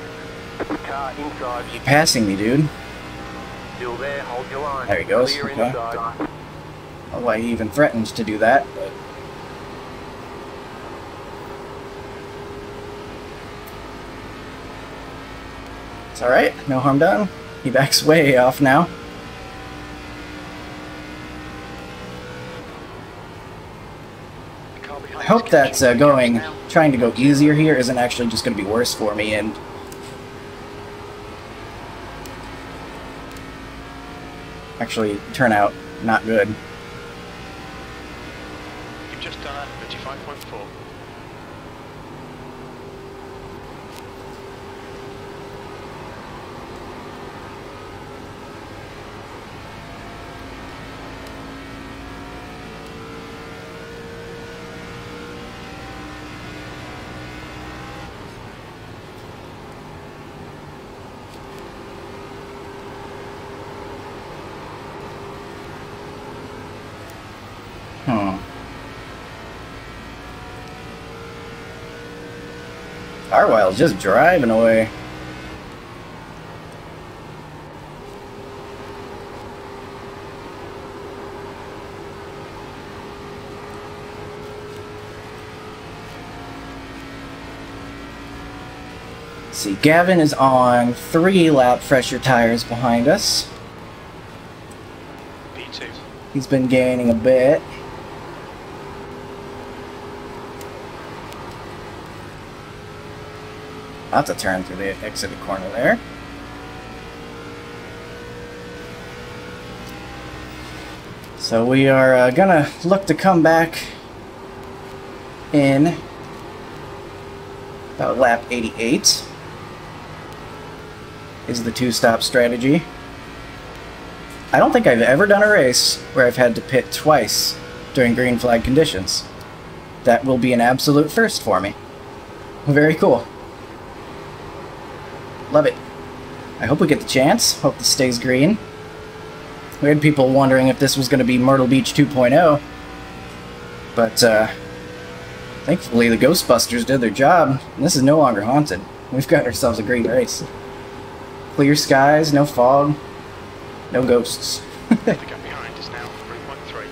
Car inside. You're passing me, dude. Still there, hold your line. There he goes. Okay. Inside. Oh, why he even threatens to do that, but... It's alright, no harm done. He backs way off now. I hope that's uh, going, trying to go easier here isn't actually just going to be worse for me, and actually turn out not good. You've just done at fifty-five point four. Carwell's just driving away. See, Gavin is on three lap fresher tires behind us. B two. He's been gaining a bit. Lots of turn through the exit of the corner there. So we are uh, gonna look to come back in about lap eighty-eight. Is the two-stop strategy. I don't think I've ever done a race where I've had to pit twice during green flag conditions. That will be an absolute first for me. Very cool. Love it. I hope we get the chance. Hope this stays green. We had people wondering if this was going to be Myrtle Beach two point oh. But, uh, thankfully the Ghostbusters did their job. And this is no longer haunted. We've got ourselves a great race. Clear skies, no fog, no ghosts. The gap behind is now three point three.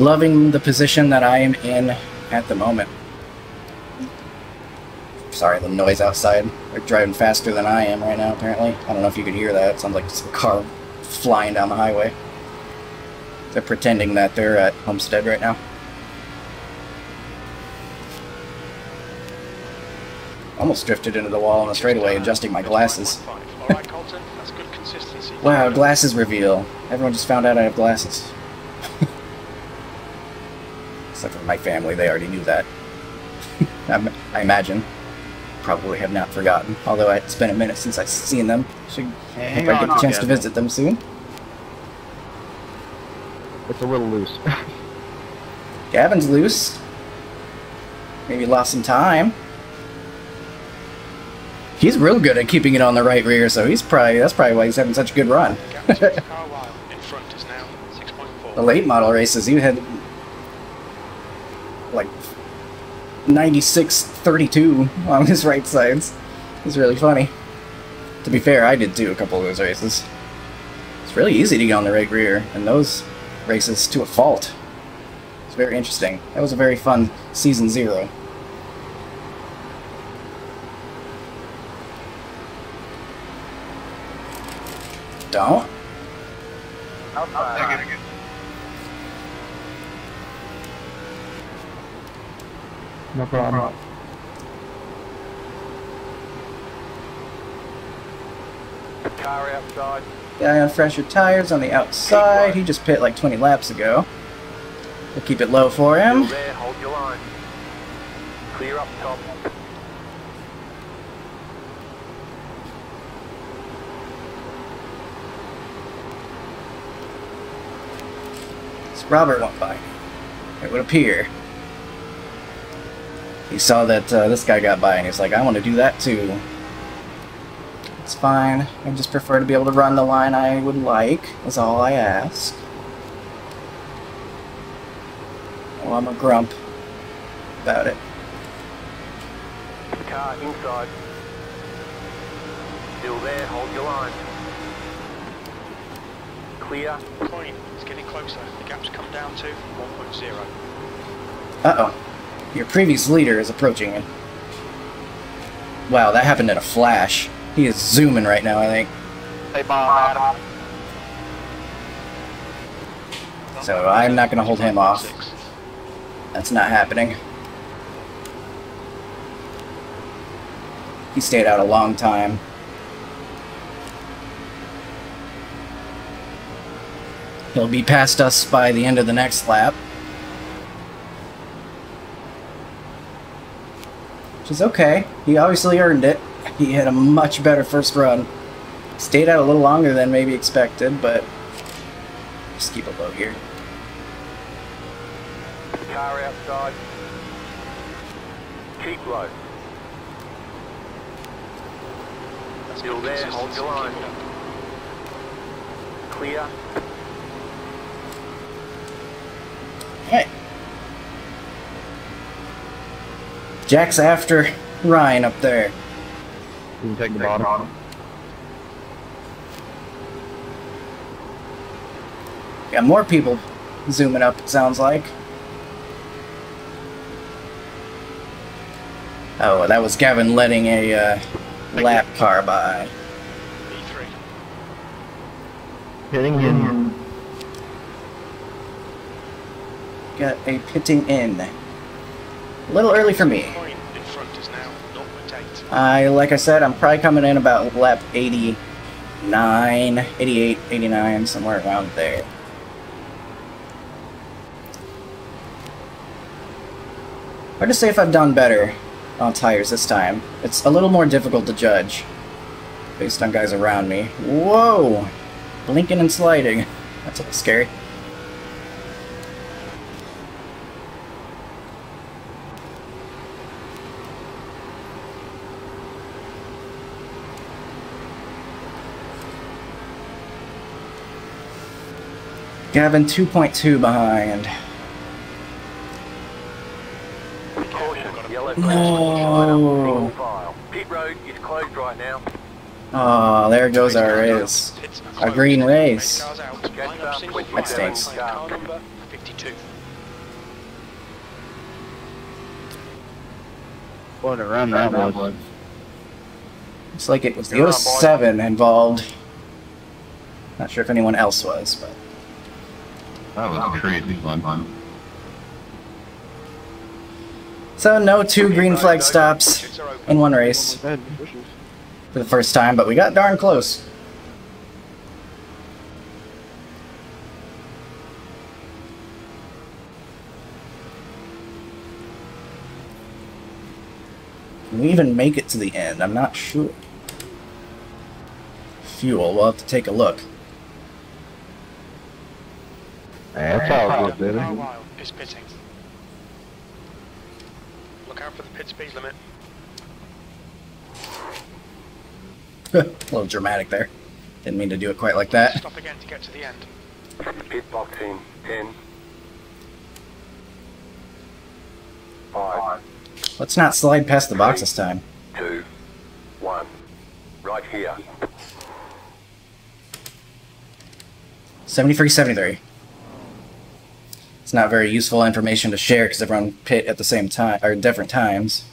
Loving the position that I am in at the moment. Sorry, the noise outside. They're driving faster than I am right now, apparently. I don't know if you could hear that. It sounds like just a car flying down the highway. They're pretending that they're at Homestead right now. Almost drifted into the wall on a straightaway, adjusting my glasses. Alright, Colton, that's good consistency. Wow, glasses reveal. Everyone just found out I have glasses. Except for my family, they already knew that. I imagine. Probably have not forgotten, although it's been a minute since I've seen them. Should hang hope on, I get the chance to visit them soon. It's a little loose. Gavin's loose. Maybe lost some time. He's real good at keeping it on the right rear, so he's probably that's probably why he's having such a good run. The late model races, you had like ninety-six thirty-two on his right sides. It's really funny. To be fair, I did do a couple of those races. It's really easy to get on the right rear, and those races to a fault. It's very interesting. That was a very fun season zero. Don't. Outside. No problem. Car outside. Guy on fresher tires on the outside. He just pit like twenty laps ago. We'll keep it low for him. There, hold your line. Clear up top. It's Robert went by. It would appear. He saw that uh, this guy got by, and he's like, I want to do that too. It's fine. I just prefer to be able to run the line I would like. That's all I ask. Oh, I'm a grump about it. car inside. Still there, hold your line. Clear. Clean. It's getting closer. The gap's come down to one point zero. Uh-oh. Your previous leader is approaching it. Wow, that happened in a flash. He is zooming right now, I think. Hey, Bob, Adam. So I'm not going to hold him off. That's not happening. He stayed out a long time. He'll be past us by the end of the next lap. Which is okay. He obviously earned it. He had a much better first run. Stayed out a little longer than maybe expected, but just keep it low here. Car outside. Keep low. Still there, hold your line. Clear. Alright. Jack's after Ryan up there. You can take the bottom. Got more people zooming up, it sounds like. Oh, that was Gavin letting a uh, lap car by. B three. Pitting in. Got a pitting in. A little early for me. I, like I said, I'm probably coming in about lap eighty-nine, eighty-eight, eighty-nine, somewhere around there. Hard to say if I've done better on tires this time. It's a little more difficult to judge based on guys around me. Whoa! Blinking and sliding. That's a little scary. Gavin two point two behind. No. Pit road is closed right now. Oh, there goes our race. Our green race. That stinks. What a run that was. Looks like it was the oh seven involved. Not sure if anyone else was, but that was crazy fun. So no two green flag stops in one race for the first time, but we got darn close. Can we even make it to the end? I'm not sure. Fuel, we'll have to take a look. Yeah, that's all good, did it? Look out for the pit speed limit. A little dramatic there. Didn't mean to do it quite like that. Stop again to get to the end. Pit boxing. ten, five. Let's not slide past the box this time. two, one. Right here. seventy-three, seventy-three. It's not very useful information to share because everyone pit at the same time or different times.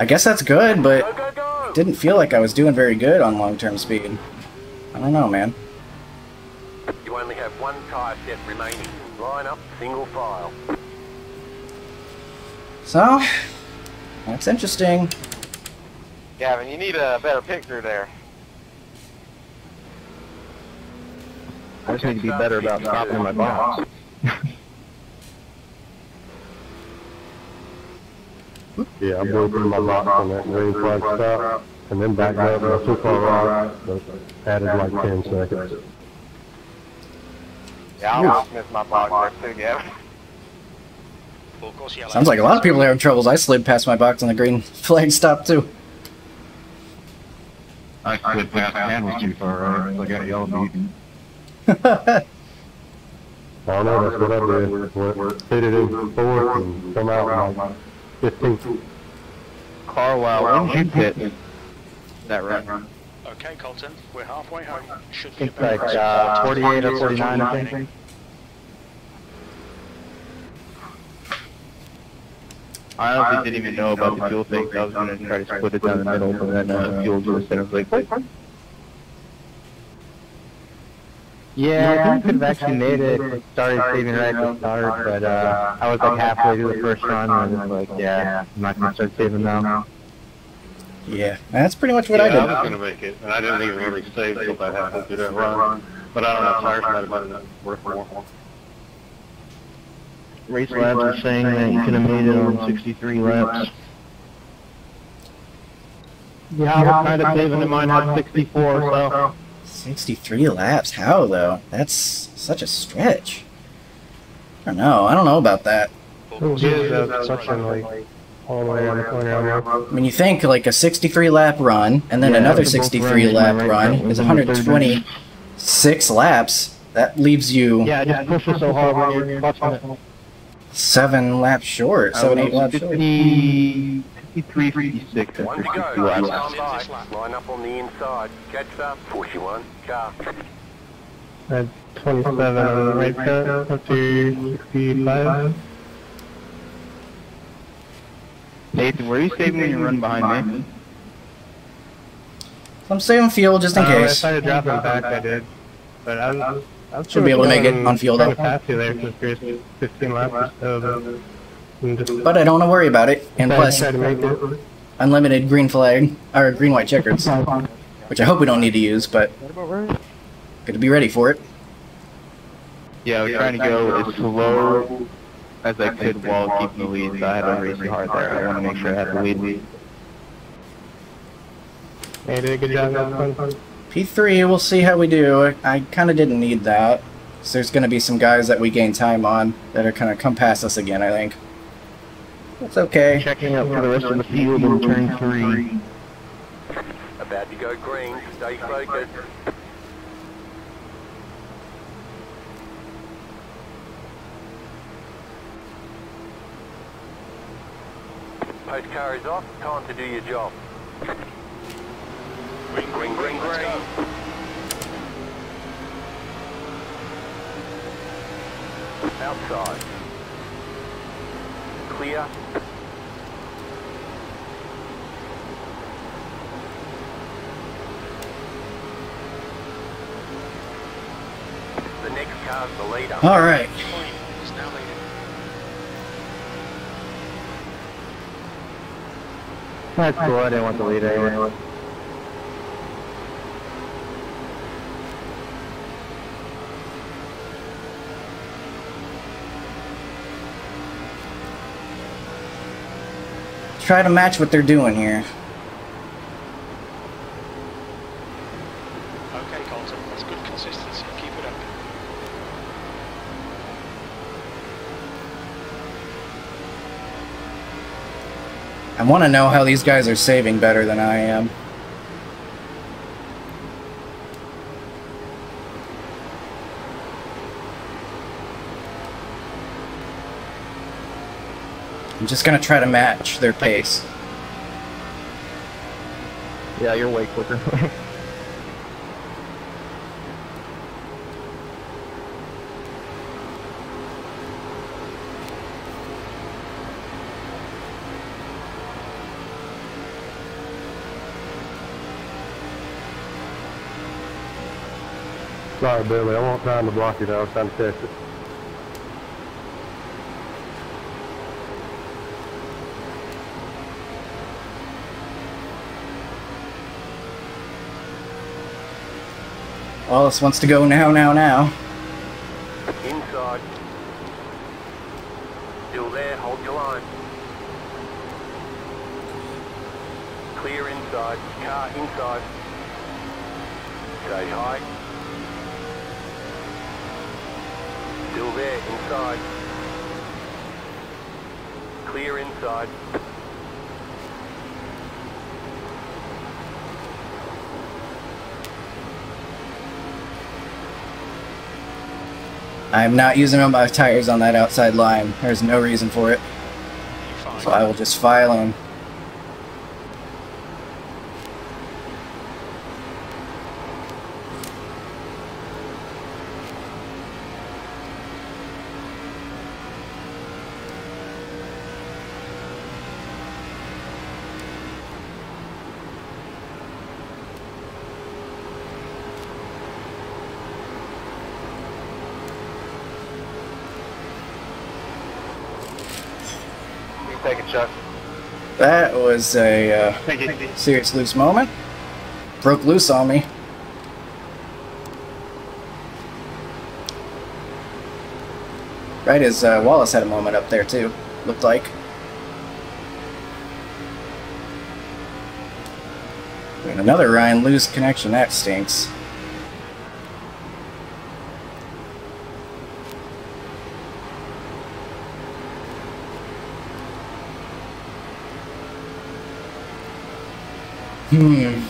I guess that's good, but go, go, go. Didn't feel like I was doing very good on long-term speed. I don't know, man. You only have one tire set remaining. Line up, single file. So that's interesting. Gavin, you need a better picture there. I just need to be better about stopping my bombs. Yeah, I'm going to my lock on that green flag stop, and then back up and too far right, added like ten seconds. Yeah, I almost missed my box there too, Gavin. Sounds like a lot of people are having troubles. I slid past my box on the green flag stop too. I slid past the hand was too far right, so I got yelled at. I know that's what I did. We're fitted in fourth and come out like fifteenth. Carlisle, when did you pit that run? Okay, Colton, we're halfway home. Should be about like uh, forty-eight or forty-nine, I think. I honestly didn't even know about the fuel thing. I was going to try to split it down the middle, but then uh, fuel just said it was like. Yeah, yeah, I think I could have actually made it. Started, started saving right at the start, but uh, I was like halfway through the first run, and I was like, yeah, I'm not gonna start saving now. Yeah, that's pretty much what yeah, I did. I was gonna make it, and I didn't even really save until I happened to do that run. But I don't know, tires might have been worth more. Race Labs was saying that you could have made it on sixty-three laps. Yeah, I was kind of saving in mine at sixty-four, so. sixty-three laps? How, though? That's such a stretch. I don't know. I don't know about that. It was a section, like, all the way on the corner. When you think, like, a sixty-three lap run, and then yeah, another sixty-three lap right run is one hundred twenty-six laps, that leaves you... Yeah, just push it so hard when you're clutching it. Seven laps short, uh, seven, eight laps short. fifty-three, fifty-six, one to go, laps. Line up on the inside, catch up, forty-one, car. At twenty-seven on the right side, up to sixty-five. Nathan, were you saving when you run behind me? I'm saving fuel just in uh, case. I started dropping back, I did. But I was... Should be able to make it on field up. But I don't want to worry about it, and plus, unlimited green flag, or green white checkers, which I hope we don't need to use, but gonna be ready for it. Yeah, I was trying to go as slow as I could while keeping the lead, so I had to race hard there. I want to make sure I had the lead. Hey, did a good job. P three, we'll see how we do. I kind of didn't need that. So there's going to be some guys that we gain time on that are going to come past us again, I think. That's okay. Checking up for the rest of the field in turn three. About to go green. Stay focused. Post car is off. Time to do your job. Green, green, green, green. Outside. Clear. The next car's the leader. All right. That's cool. I didn't want the leader anyway. Try to match what they're doing here. Okay, Colton, that's good consistency. Keep it up. I want to know how these guys are saving better than I am. I'm just gonna try to match their pace. Yeah, you're way quicker. Sorry, Billy, I won't try to block it. I was trying to test it. Wallace wants to go now, now, now. Inside. Still there, hold your line. Clear inside, car inside. Stay high. Still there, inside. Clear inside. I'm not using all my tires on that outside line. There's no reason for it. So I will just file them. That was a uh, serious loose moment. Broke loose on me. Right as uh, Wallace had a moment up there too, looked like. And another Ryan loose connection, that stinks. Hmm,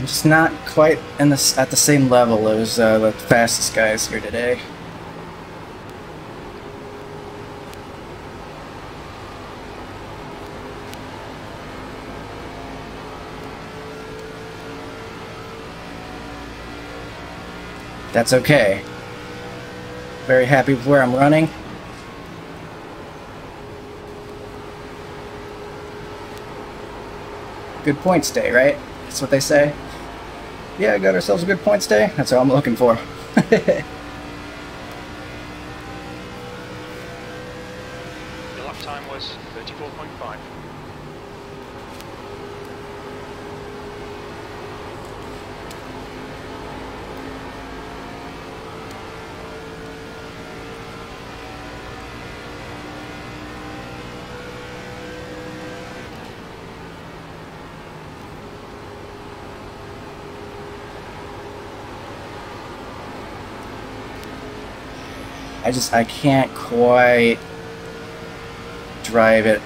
just not quite in the, at the same level as uh, the fastest guys here today. That's okay. Very happy with where I'm running. Good points day, right? That's what they say. Yeah, I got ourselves a good points day. That's all I'm looking for. The lap time was thirty-four point five. I just, I can't quite drive it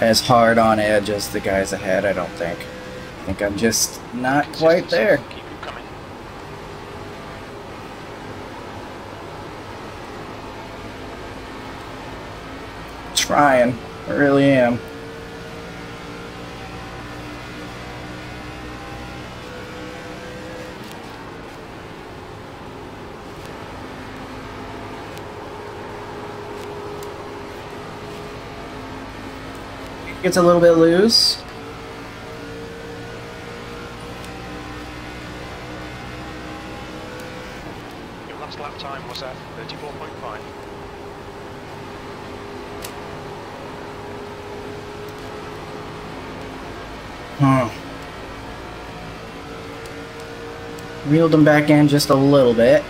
as hard on edge as the guys ahead, I don't think. I think I'm just not quite there. Keep it coming. Trying, I really am. Gets a little bit loose. Your last lap time was at thirty-four point five. Hmm. Reeled them back in just a little bit.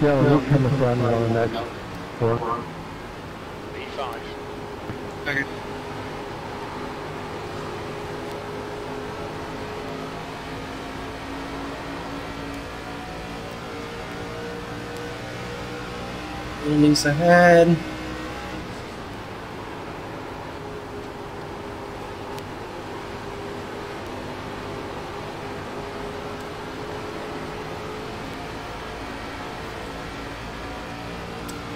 No, no, from the front, no, no, no. Four. B five. Okay. Loose ahead.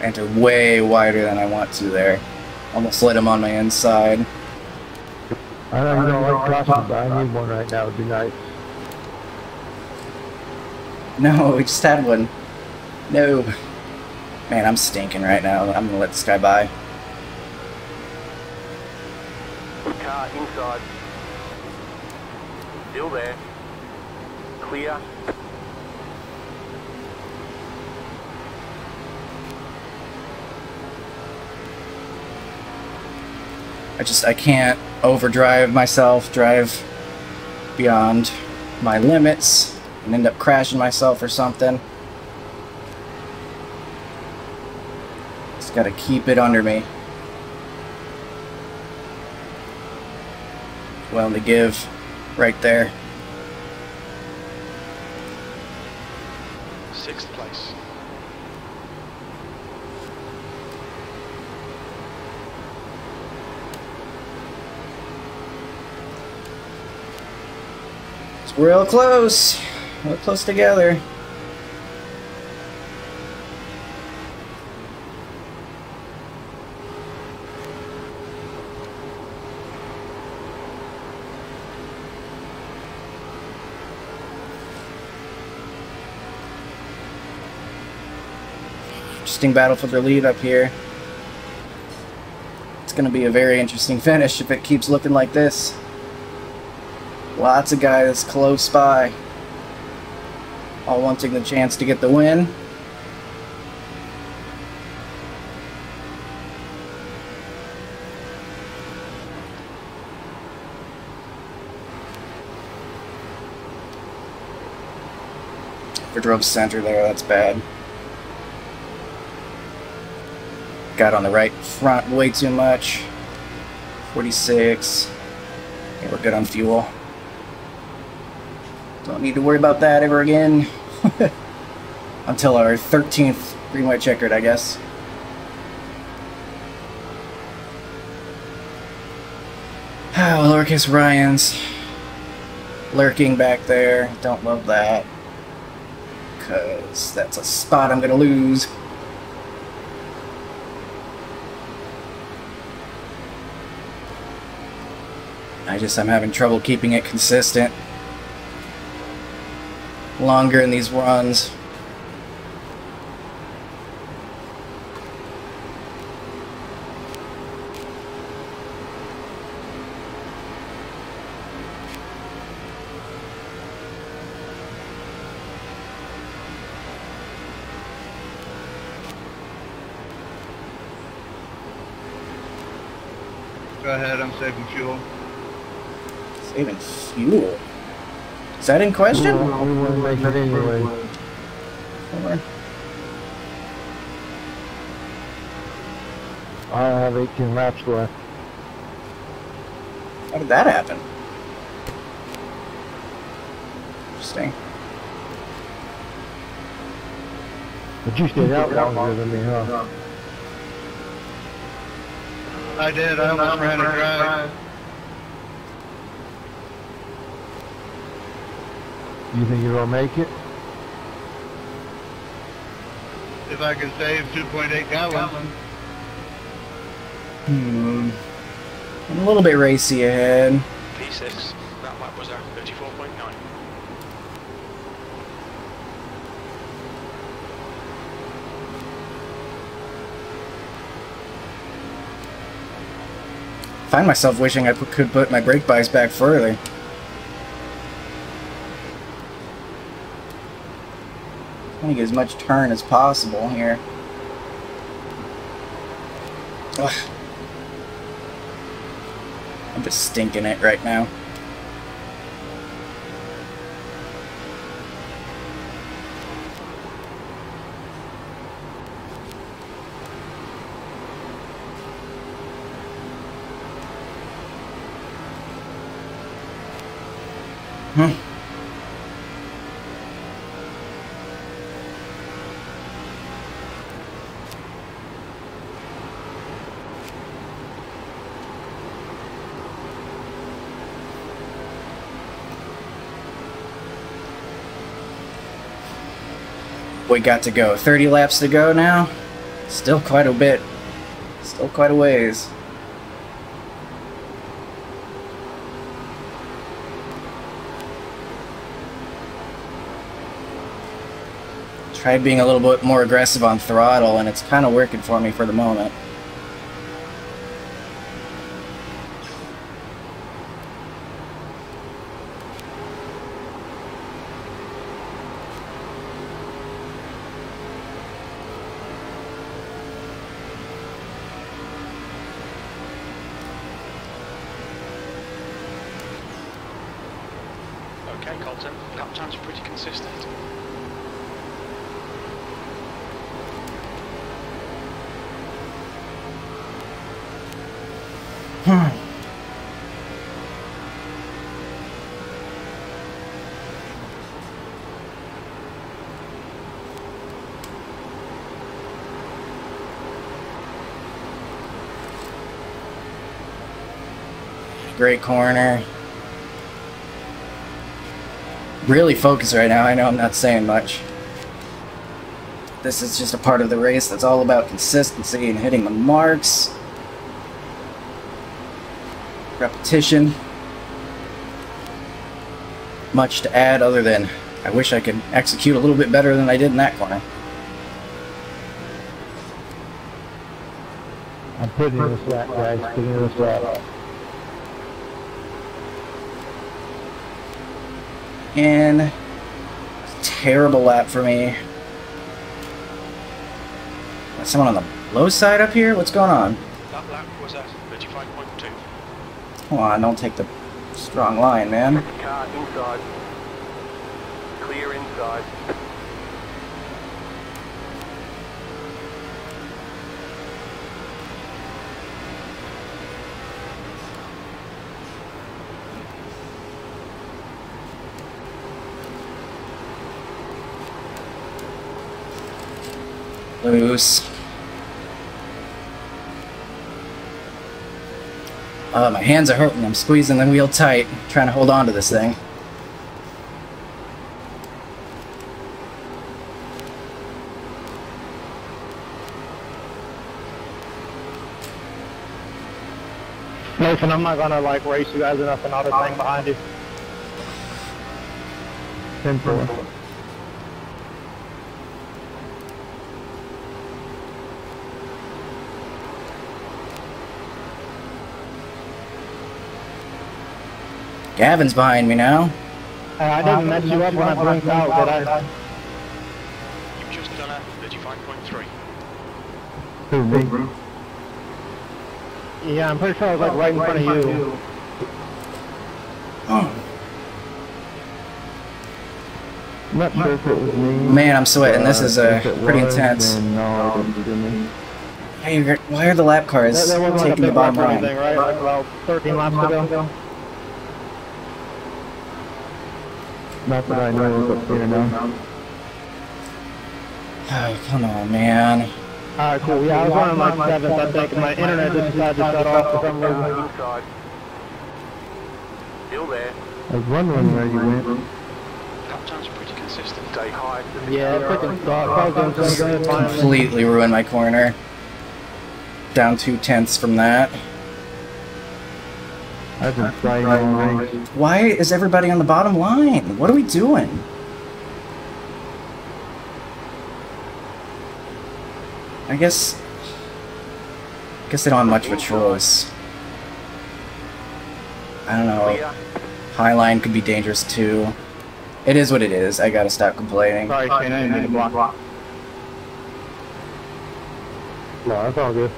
I enter way wider than I want to there. Almost let him on my inside. I don't know what crossing, but I need one right now. Would be nice. No, we just had one. No. Man, I'm stinking right now. I'm gonna let this guy by. Car inside. Still there. Clear. I just, I can't overdrive myself, drive beyond my limits, and end up crashing myself or something. Gotta keep it under me. Well, to give right there. Sixth place. It's real close. Real close together. interesting battle for their lead up here. It's going to be a very interesting finish if it keeps looking like this. Lots of guys close by, all wanting the chance to get the win. If I drove center there, that's bad. Got on the right front way too much. forty-six. Yeah, we're good on fuel. Don't need to worry about that ever again. Until our thirteenth greenway checkered, I guess. Oh, Lurkus Ryan's lurking back there. Don't love that, because that's a spot I'm going to lose. I just, I'm having trouble keeping it consistent longer in these runs. Go ahead, I'm saving fuel. Saving fuel? Is that in question? No, we won't make that anyway. I have eighteen laps left. How did that happen? Interesting. But you stayed out longer than me, huh? I did, I almost ran a drive. You think you'll make it? If I can save two point eight gallons. Hmm. I'm a little bit racy ahead. P six, that lap was our thirty-four point nine. I find myself wishing I could put my brake bias back further. I'm trying to get as much turn as possible here. Ugh. I'm just stinking it right now. Hmm. We got to go. thirty laps to go now. Still quite a bit. Still quite a ways. Tried being a little bit more aggressive on throttle, and it's kind of working for me for the moment. Okay, Colton, lap time's pretty consistent. Hmm. Great corner. Really focused right now. I know I'm not saying much. This is just a part of the race that's all about consistency and hitting the marks. Repetition. Much to add other than I wish I could execute a little bit better than I did in that corner. I'm putting in this lap, guys. Putting in this lap. And a terrible lap for me. Got someone on the low side up here? What's going on? That lap was at thirty-five point two. Come on, don't take the strong line, man. Car inside. Clear inside. Loose. Oh, my hands are hurting. I'm squeezing the wheel tight, trying to hold on to this thing. Nathan, I'm not gonna like race you guys enough, another oh. thing behind you. ten four. Gavin's behind me now. Uh, I didn't mess you up when I blinked out, did I? You've just done a thirty-five point three. Who, me? Yeah, I'm pretty sure I was like right in front of you. I'm not sure if it was me. Man, I'm sweating. This is uh, pretty intense. Hey, why are the lap cars taking the bottom line? Right? Like about thirteen laps ago. Not that I know is up here now. Oh, come on, man. Alright, cool. Yeah, I was on like seventh, I think, and my internet just decided to shut off for some reason. Still there. I was wondering where you went. That time's pretty consistent. Day high. Yeah, it freaking sucked. Completely ruined my corner. Down two tenths from that. I've been flying all right. Why is everybody on the bottom line? What are we doing? I guess... I guess they don't have much of a choice. I don't know. Highline could be dangerous too. It is what it is. I gotta stop complaining. Sorry, Shane, I didn't mean to block. No, that's all good.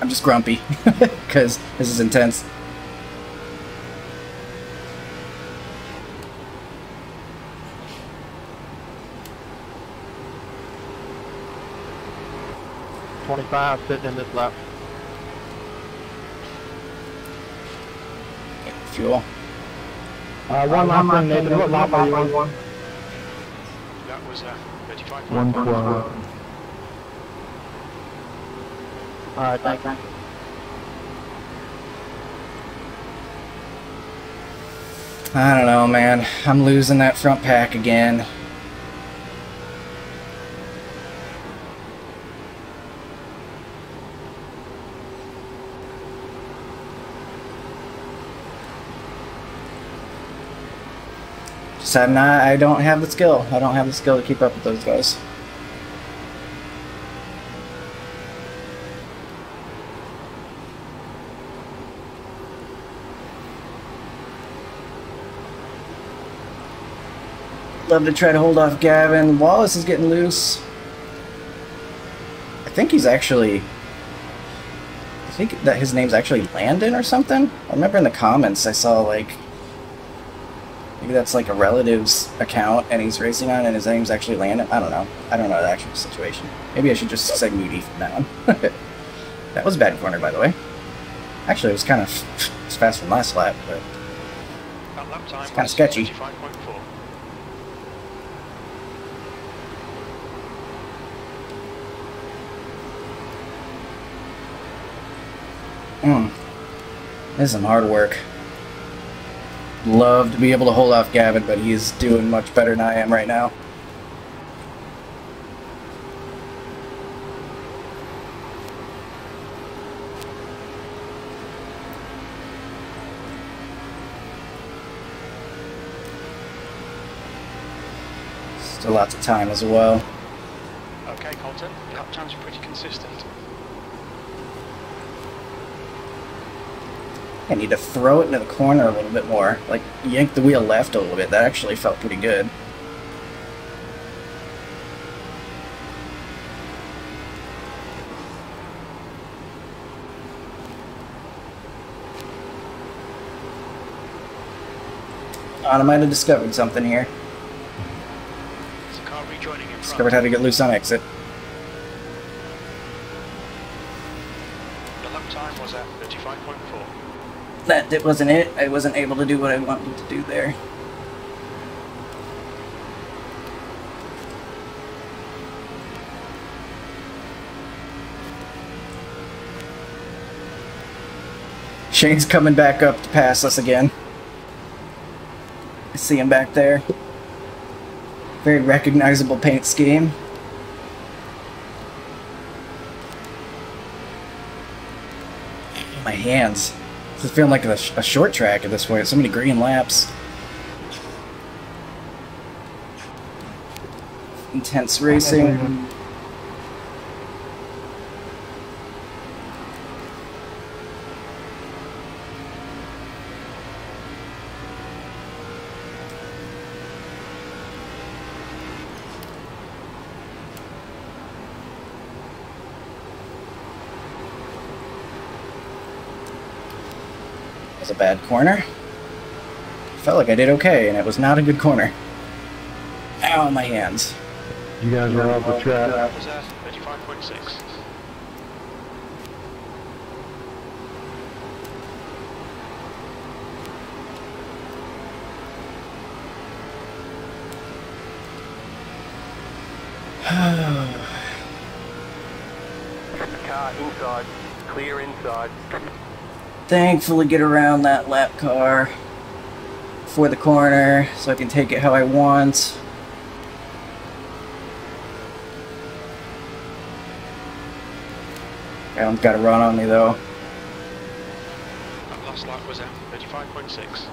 I'm just grumpy, because this is intense. twenty-five sitting in this lap. Fuel. Uh, one lap on Nathan. What lap are you on? That was uh, thirty-five point one. Alright, thank you. I don't know, man. I'm losing that front pack again. Just I'm not, I don't have the skill. I don't have the skill to keep up with those guys. Love to try to hold off Gavin. Wallace is getting loose. I think he's actually... I think that his name's actually Landon or something? I remember in the comments I saw, like... Maybe that's like a relative's account and he's racing on and his name's actually Landon. I don't know. I don't know the actual situation. Maybe I should just say Moody from that one. That was a bad corner, by the way. Actually, it was kind of... It was fast from last lap, but... It's kind of sketchy. Mm. This is some hard work. Love to be able to hold off Gavin, but he's doing much better than I am right now. Still lots of time as well. Uh, okay, Colton. Your lap times are pretty consistent. I need to throw it into the corner a little bit more. Like, yank the wheel left a little bit. That actually felt pretty good. I might have discovered something here. Car rejoining in discovered how to get loose on exit. The lap time was at thirty-five point four. That it wasn't it. I wasn't able to do what I wanted to do there. Shane's coming back up to pass us again. See him back there. Very recognizable paint scheme. My hands. This is feeling like a, a short track at this point. So many green laps. Intense racing. A bad corner. Felt like I did okay, and it was not a good corner. Ow, my hands. You guys were off the track. That was at thirty-five point six. Car inside. Clear inside. Thankfully get around that lap car for the corner so I can take it how I want. I don't got to run on me though. That last lap was at thirty-five point six.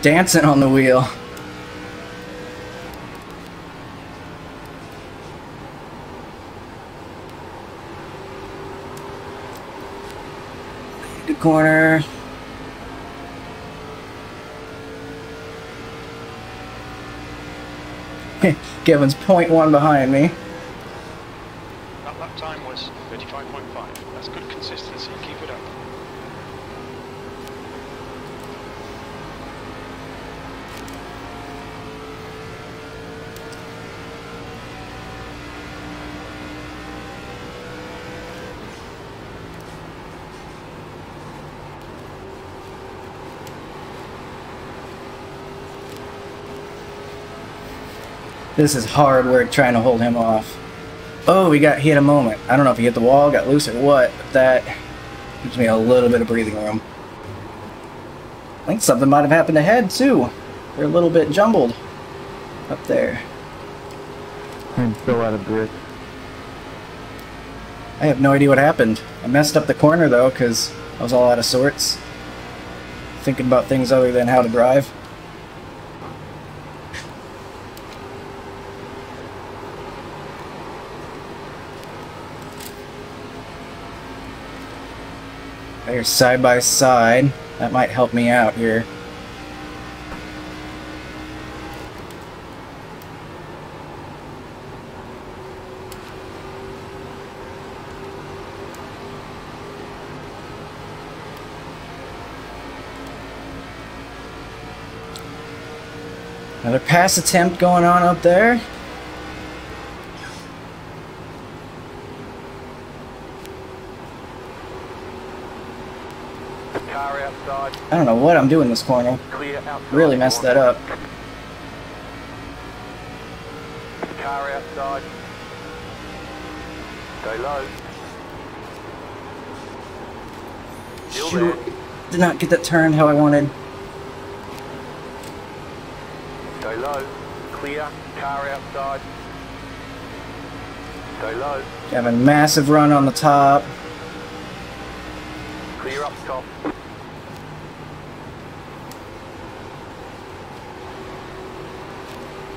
Dancing on the wheel. Good corner. Kevin's point one behind me. That lap time was thirty-five point five. That's good consistency. Keep it up. This is hard work trying to hold him off. Oh, we got hit a moment. I don't know if he hit the wall, got loose, or what, but that gives me a little bit of breathing room. I think something might have happened ahead, too. They're a little bit jumbled up there. I'm so out of breath. I have no idea what happened. I messed up the corner, though, because I was all out of sorts, thinking about things other than how to drive. They're side by side. That might help me out here. Another pass attempt going on up there. I don't know what I'm doing this corner. Really messed that up. Car outside. Stay low. Shoot. Did not get that turn how I wanted. Stay low. Clear. Car outside. Stay low. Have a massive run on the top. Copy, call.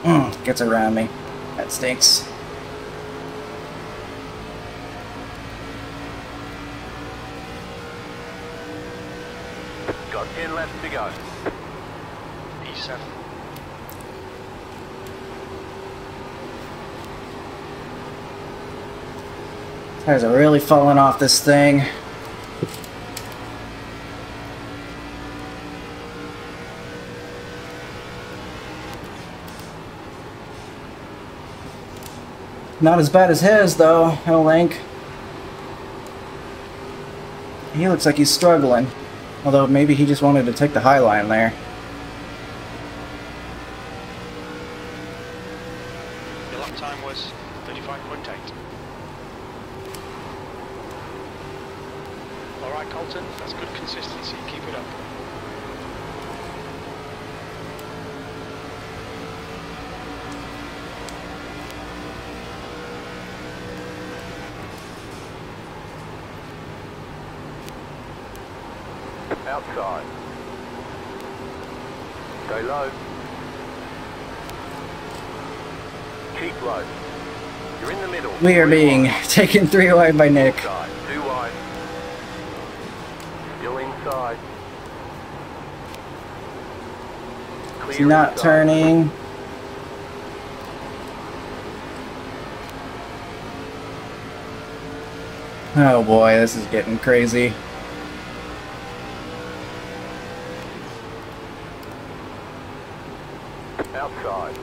Mm, gets around me. That stinks. Got ten left to go. E seven. Tires are really falling off this thing. Not as bad as his, though, I don't think. He looks like he's struggling. Although, maybe he just wanted to take the high line there. The lap time was thirty-five point eight. Alright, Colton, that's good consistency. Keep it up. Outside. Go low. Keep low. You're in the middle. We are being taken three wide by Nick. Inside. Two wide. Still inside. Clear. He's not inside. Turning. Oh boy, this is getting crazy. Outside.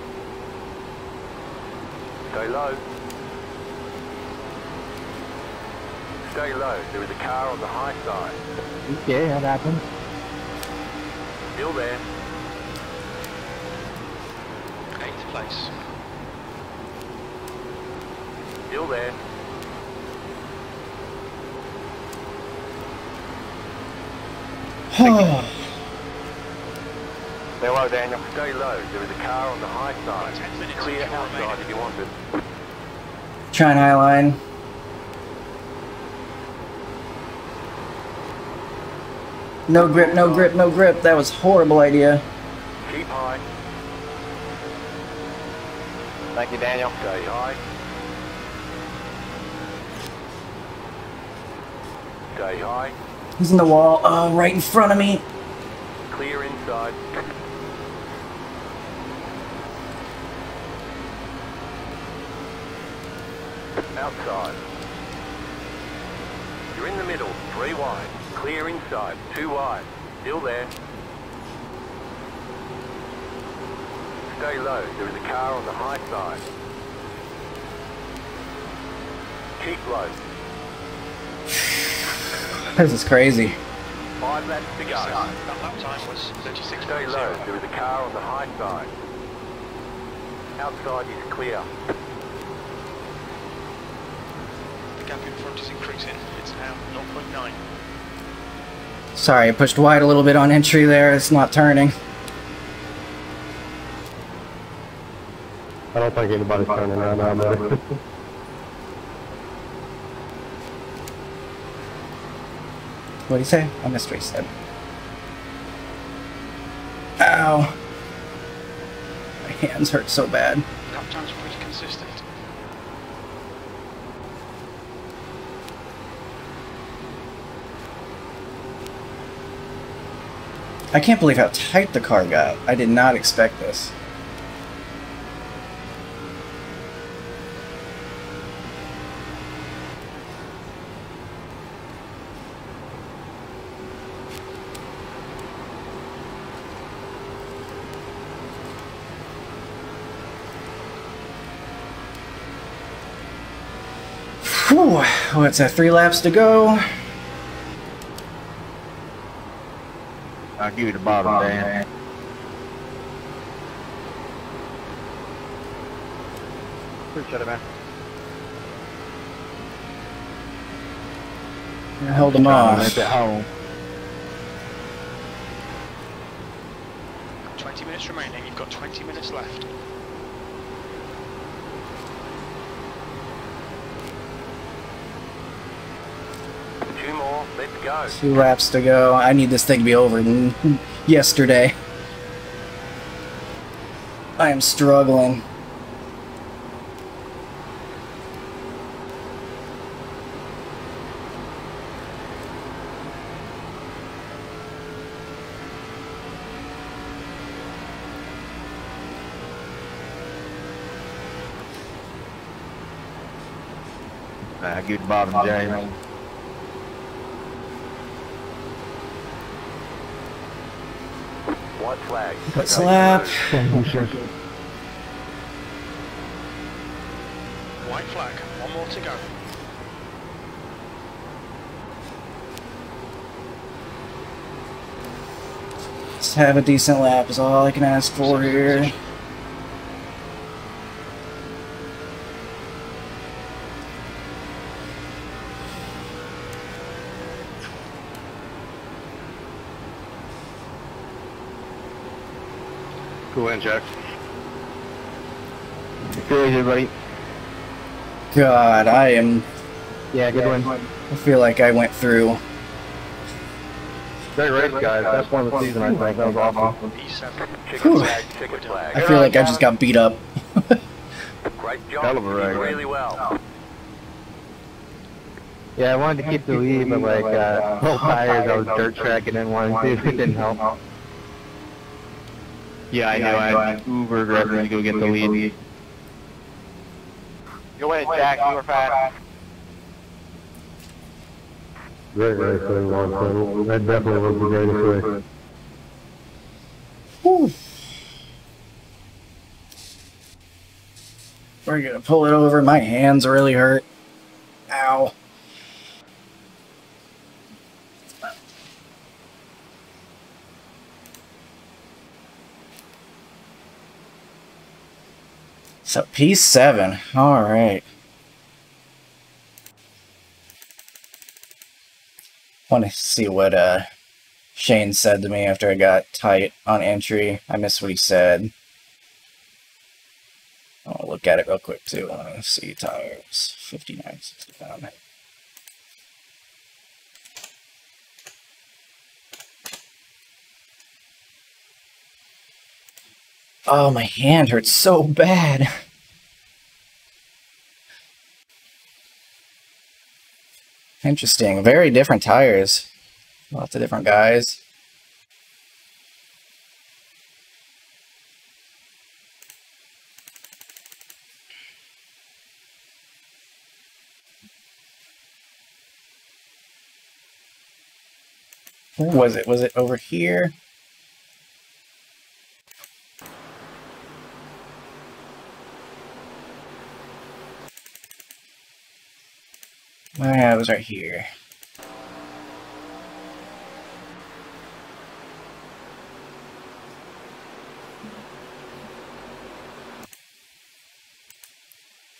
Stay low. Stay low. There is a car on the high side. Okay, that happened. Still there. Eighth place. Still there. Oh. Stay low, Daniel. Stay low. There is a car on the high side. ten minutes clear outside if you want it. Try an high line. No grip, no grip, no grip. That was a horrible idea. Keep high. Thank you, Daniel. Stay high. Stay high. He's in the wall. Oh, right in front of me. Clear inside. Outside. You're in the middle, three wide. Clear inside, two wide. Still there. Stay low, there is a car on the high side. Keep low. This is crazy. Five laps to go. That lap time was thirty-six. Stay low, there is a car on the high side. Outside is clear. Gap in front is increasing. It's now zero point nine. Sorry, I pushed wide a little bit on entry there. It's not turning. I don't think anybody's turning around now, man. What'd he say? I missed what he said. Ow. My hands hurt so bad. That time's pretty consistent. I can't believe how tight the car got. I did not expect this. Whew. Oh, it's at three laps to go. I'll give you the bottom, bottom Dan. Appreciate it, man. I held him off. At home. Twenty minutes remaining. You've got twenty minutes left. Two Two more, let's go. Two laps to go. I need this thing to be over yesterday. I am struggling. I give it to Bob and Jay. White flag. Let's slap. White flag. One more to go. Just have a decent lap is all I can ask for here. Cool in, Jack. Good, everybody. God, I am. Yeah, good yeah, one. I feel like I went through. Great race, guys. That's one of the season, I think. That was awesome. Whew. I feel like I just got beat up. Great job. Hell of a race. Really well. Yeah, I wanted to keep the lead, but like, uh, both tires, I was dirt tracking in one, too. It didn't help. Yeah, I know. I had Uber driving to go get the lead. You're winning, Jack. You were fast. Great race, everyone. That definitely was the greatest race. Whew. We're gonna pull it over. My hands really hurt. Ow. So P seven, all right. Want to see what uh, Shane said to me after I got tight on entry. I missed what he said. I'll look at it real quick too. Let me see tires, fifty-nine, sixty-nine. Oh, my hand hurts so bad. Interesting. Very different tires. Lots of different guys. Where was it? Was it over here? Yeah, it was right here.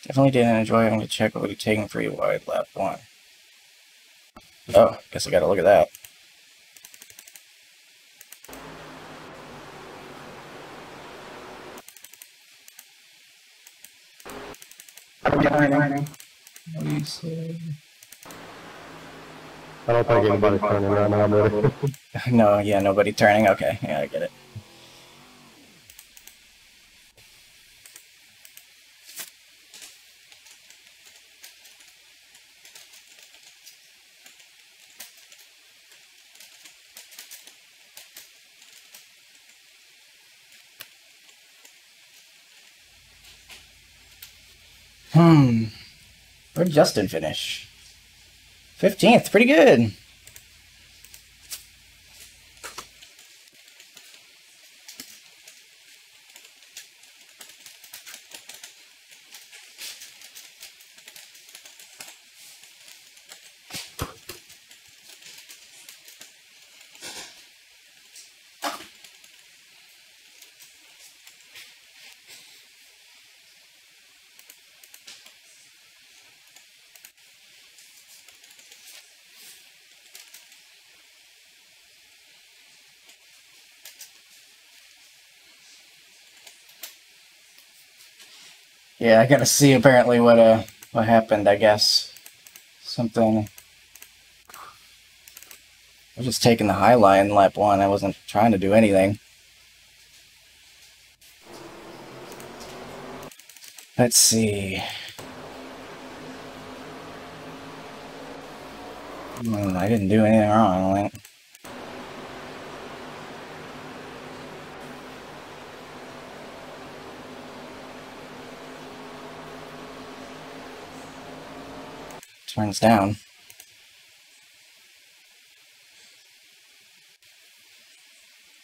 Definitely didn't enjoy having to check what we were taking for you wide lap one. Oh, guess I gotta look at that. What do you say? I don't think anybody's turning right now, buddy. No, yeah, nobody turning. Okay, yeah, I get it. Hmm. Where'd Justin finish? fifteenth, pretty good. Yeah, I gotta see apparently what uh what happened, I guess. Something was just taking the high line lap one. I wasn't trying to do anything. Let's see. I didn't do anything wrong, I don't think. Turns down.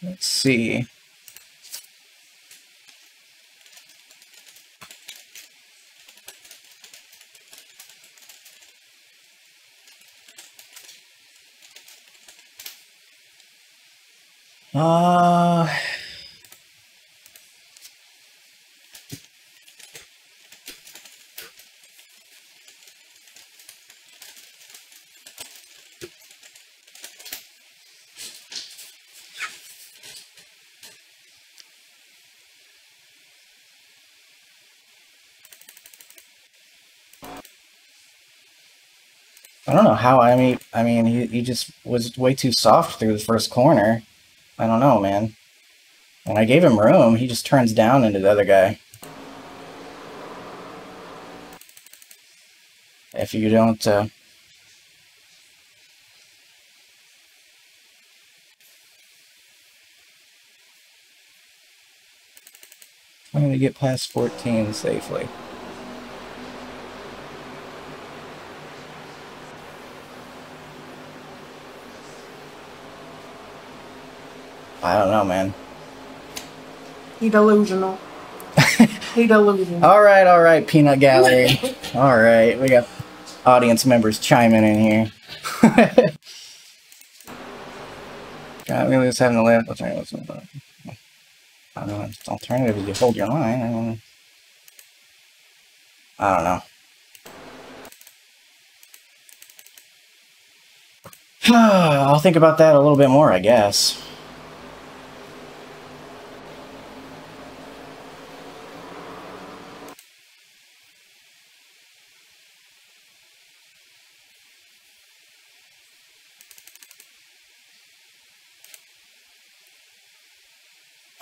Let's see. Uh, I don't know how, I mean, I mean, he, he just was way too soft through the first corner. I don't know, man. When I gave him room, he just turns down into the other guy. If you don't, uh... I'm gonna get past fourteen safely. I don't know, man. He delusional. He delusional. All right, all right, Peanut Gallery. All right, we got audience members chiming in here. God, we lose having to live. I don't know. Alternative is you hold your line. I mean, I don't know. I'll think about that a little bit more, I guess.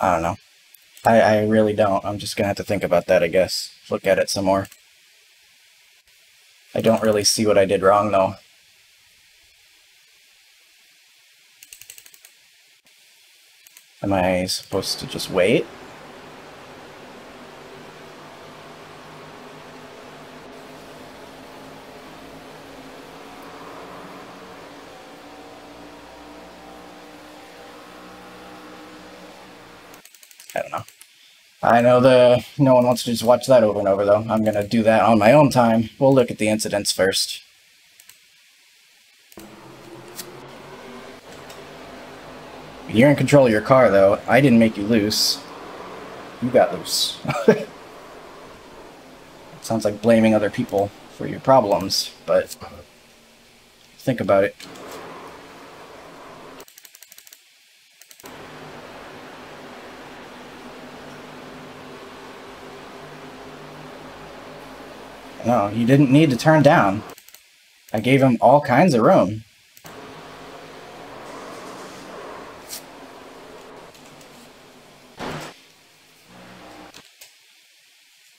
I don't know. I, I really don't. I'm just going to have to think about that, I guess. Look at it some more. I don't really see what I did wrong, though. Am I supposed to just wait? I don't know. I know the no one wants to just watch that over and over, though. I'm going to do that on my own time. We'll look at the incidents first. You're in control of your car, though. I didn't make you loose. You got loose. It sounds like blaming other people for your problems, but think about it. No, you didn't need to turn down. I gave him all kinds of room.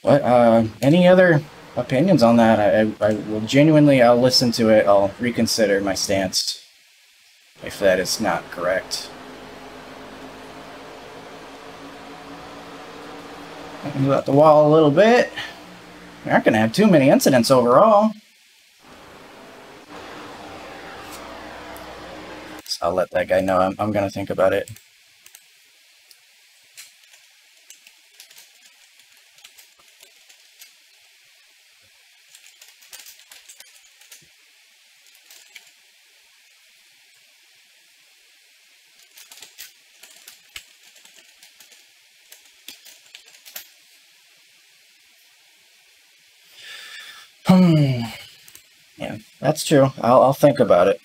What, uh, any other opinions on that? I, I, I will genuinely, I'll listen to it. I'll reconsider my stance if that is not correct. I can move out the wall a little bit. We're not going to have too many incidents overall. So I'll let that guy know I'm, I'm going to think about it. Hmm. Yeah, that's true. I'll, I'll think about it.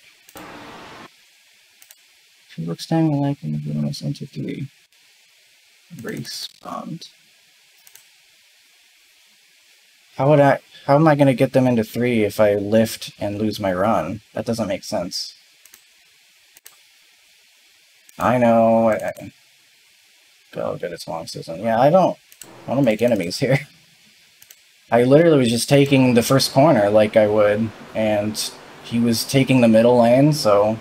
She looks to me like an enormous entity. Respond. How would I? How am I going to get them into three if I lift and lose my run? That doesn't make sense. I know. I, I, Bell did its long season. Yeah, I don't want to make enemies here. I literally was just taking the first corner like I would, and he was taking the middle lane, so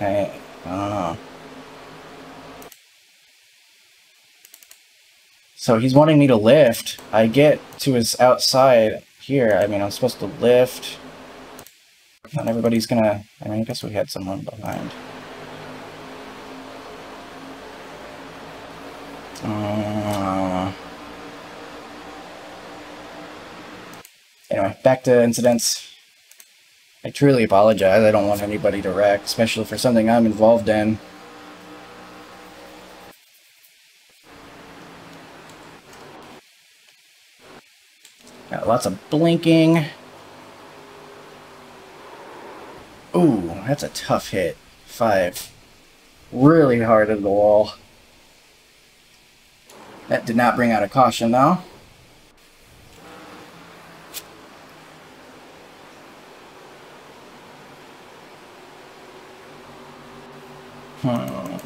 I, I don't know. So he's wanting me to lift. I get to his outside here. I mean, I'm supposed to lift. Not everybody's gonna... I mean, I guess we had someone behind. Uh, anyway, back to incidents. I truly apologize. I don't want anybody to wreck, especially for something I'm involved in. Got lots of blinking. Ooh, that's a tough hit. Five. Really hard at the wall. That did not bring out a caution, though. Hmm.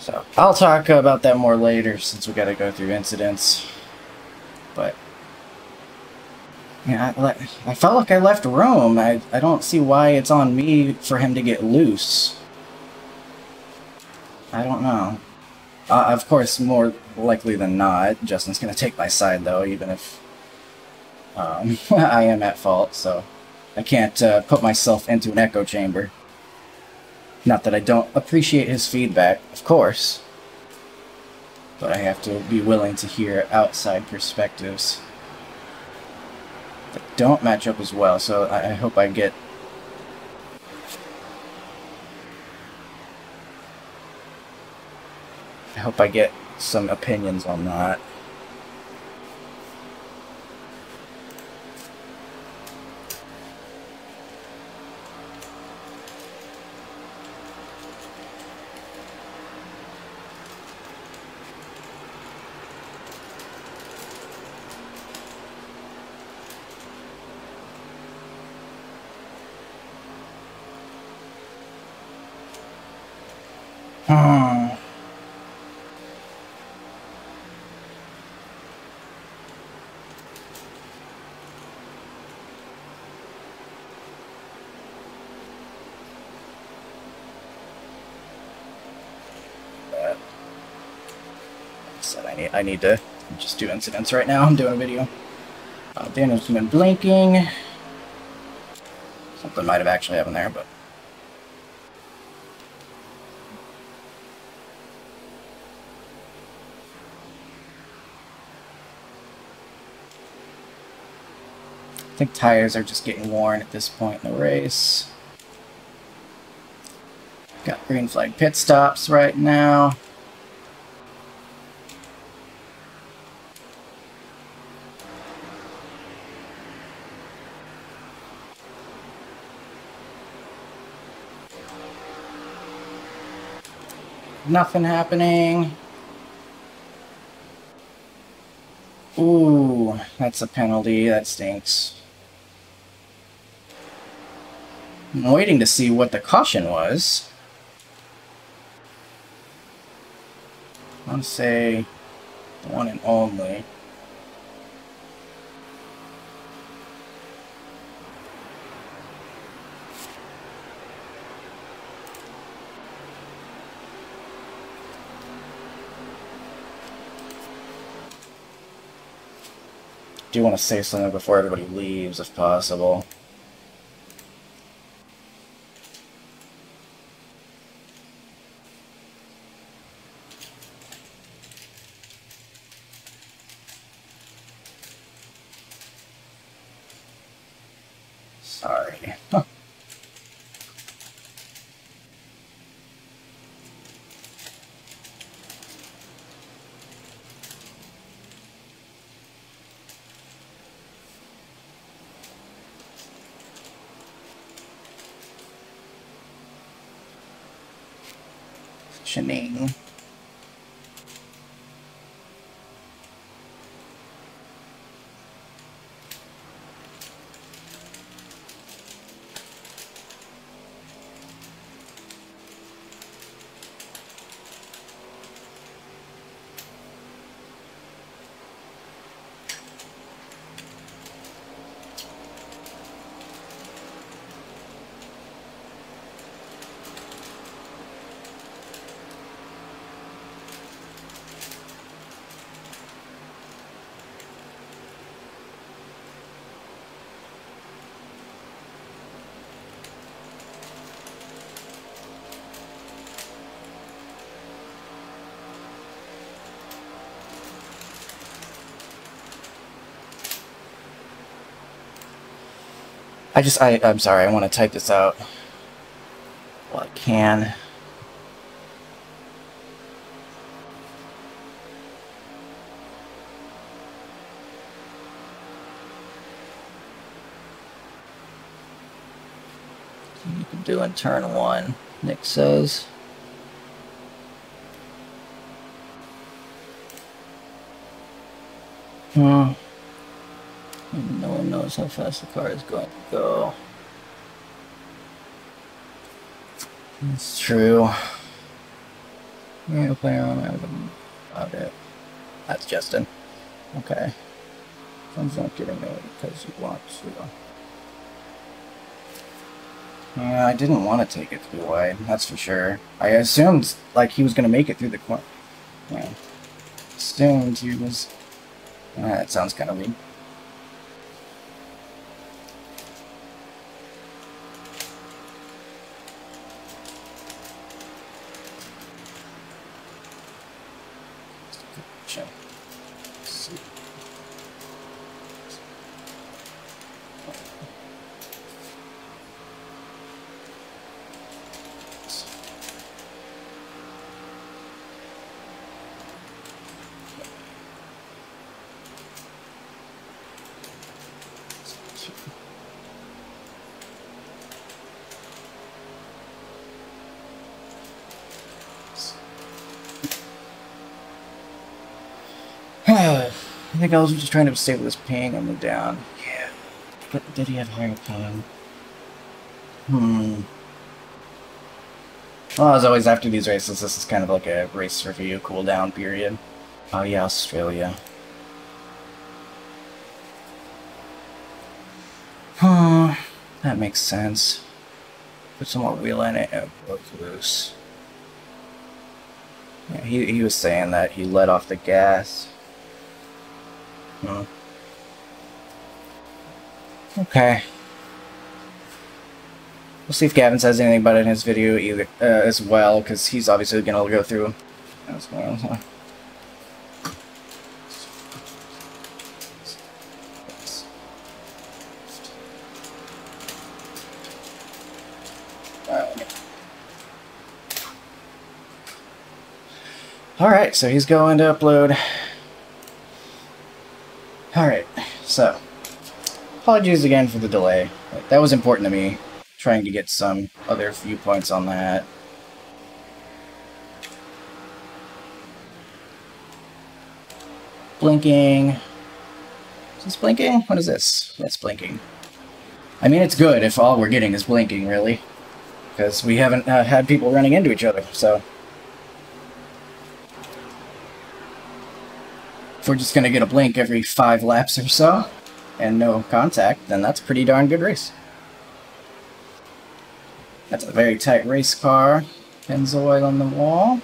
So I'll talk about that more later since we gotta go through incidents. But yeah, I, I felt like I left room. I, I don't see why it's on me for him to get loose. I don't know. Uh, of course, more likely than not, Justin's gonna take my side though, even if um, I am at fault. So I can't uh, put myself into an echo chamber. Not that I don't appreciate his feedback, of course, but I have to be willing to hear outside perspectives that don't match up as well, so I hope I get I hope I get some opinions on that. I need, I need to just do incidents right now. I'm doing a video. Uh, Daniel's been blinking. Something might have actually happened there, but... I think tires are just getting worn at this point in the race. Got green flag pit stops right now. Nothing happening. Ooh, that's a penalty. That stinks. I'm waiting to see what the caution was. I want to say the one and only. do want to say something before everybody leaves, if possible. Sorry. Huh. Shining. I just, I, I'm sorry, I want to type this out while I can. You can do in turn one, Nick says. Hmm. No one knows how fast the car is going to go. It's true. I'm going to play on Adam about it. That's Justin. Okay. Someone's not getting it because you want to. Yeah, I didn't want to take it too wide, that's for sure. I assumed, like, he was going to make it through the corner. Yeah. Assumed he was. Ah, that sounds kind of weird. I think I was just trying to stay with this ping and move down. Yeah. But did he have higher ping? Hmm. Well, as always, after these races, this is kind of like a race review cool-down period. Oh, yeah, Australia. Huh. That makes sense. Put some more wheel in it and broke loose. Yeah, he, he was saying that he let off the gas. Hmm. Okay. We'll see if Gavin says anything about it in his video either, uh, as well, because he's obviously going to go through as well. Huh? Alright, so he's going to upload. Alright, so, apologies again for the delay. Like, that was important to me, trying to get some other viewpoints on that. Blinking. Is this blinking? What is this? That's blinking. I mean, it's good if all we're getting is blinking, really. Because we haven't uh, had people running into each other, so. We're just gonna get a blink every five laps or so and no contact, then that's a pretty darn good race. That's a very tight race car. Pennzoil on the wall.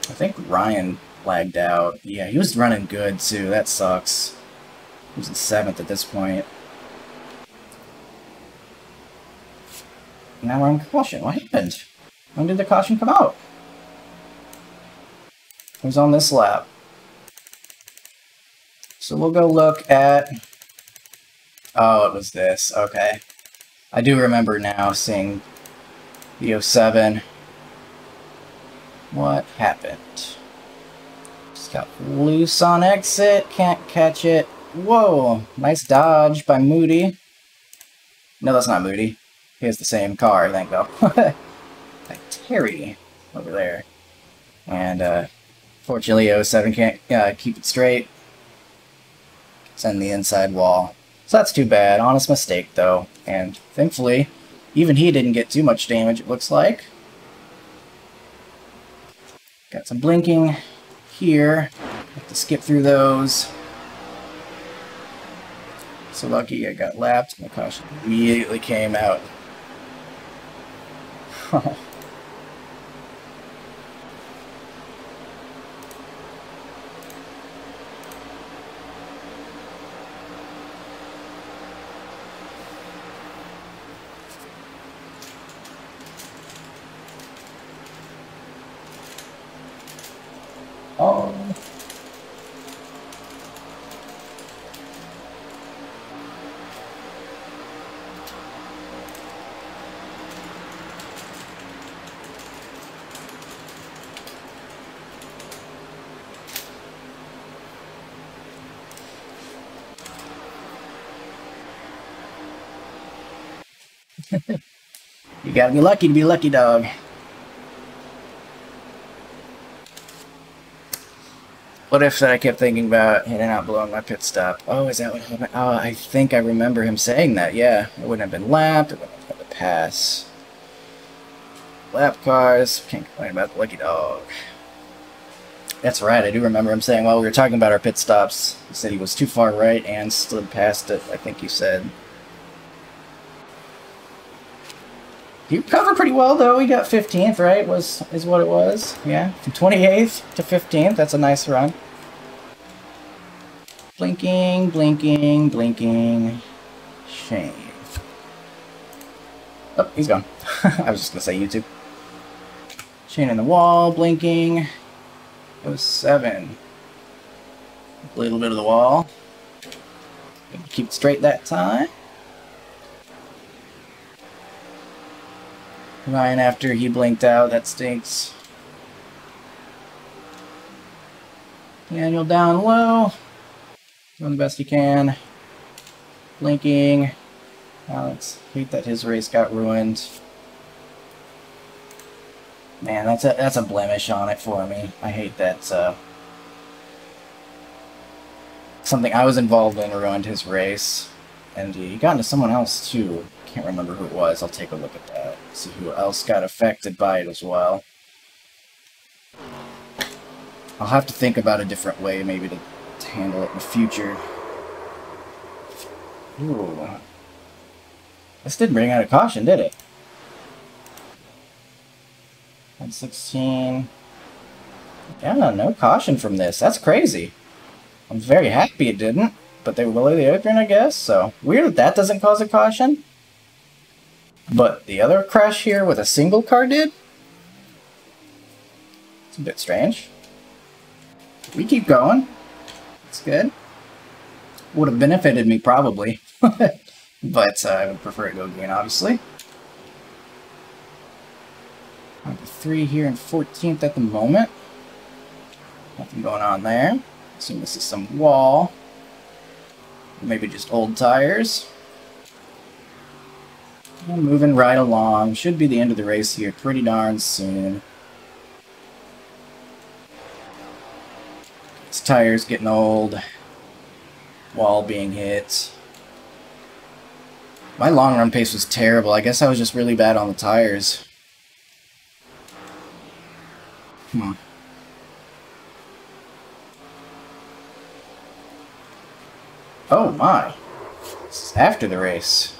I think Ryan lagged out. Yeah, he was running good too. That sucks. He was in seventh at this point. Now we're on caution. What happened? When did the caution come out? It was on this lap. So we'll go look at... Oh, it was this. Okay. I do remember now seeing the oh seven. What happened? Just got loose on exit. Can't catch it. Whoa. Nice dodge by Moody. No, that's not Moody. He has the same car, thank God. Like Terry over there. And, uh, fortunately, oh seven can't uh, keep it straight. It's in the inside wall. So that's too bad. Honest mistake, though. And thankfully, even he didn't get too much damage, it looks like. Got some blinking here. Have to skip through those. So lucky I got lapped, and the caution immediately came out. Oh. You gotta be lucky to be lucky, dog. What if that I kept thinking about hitting out blowing my pit stop? Oh, is that what happened? Oh, I think I remember him saying that, yeah. It wouldn't have been lapped, it wouldn't have had to pass. Lap cars, can't complain about the lucky dog. That's right, I do remember him saying while we were talking about our pit stops, he said he was too far right and slid past it, I think he said. He recovered pretty well, though. He got fifteenth, right, was is what it was. Yeah, from twenty-eighth to fifteenth. That's a nice run. Blinking, blinking, blinking. Shame. Oh, he's gone. I was just going to say YouTube. Chain in the wall, blinking. It was seven. A little bit of the wall. Keep it straight that time. Ryan after he blinked out, that stinks. Daniel down low. Doing the best he can. Blinking. Alex, hate that his race got ruined. Man, that's a that's a blemish on it for me. I hate that. So. Something I was involved in ruined his race. And he got into someone else too. Can't remember who it was. I'll take a look at that. See who else got affected by it as well. I'll have to think about a different way maybe to, to handle it in the future. Ooh. This didn't bring out a caution, did it? one sixteen. Yeah, no caution from this. That's crazy. I'm very happy it didn't. But they were below the apron, I guess, so weird that that doesn't cause a caution. But the other crash here with a single car did? It's a bit strange. We keep going. That's good. Would have benefited me, probably. But uh, I would prefer it go green, obviously. Number three here in fourteenth at the moment. Nothing going on there. Assume this is some wall. Maybe just old tires. And moving right along. Should be the end of the race here pretty darn soon. These tires getting old. Wall being hit. My long run pace was terrible. I guess I was just really bad on the tires. Hmm. Oh my, this is after the race.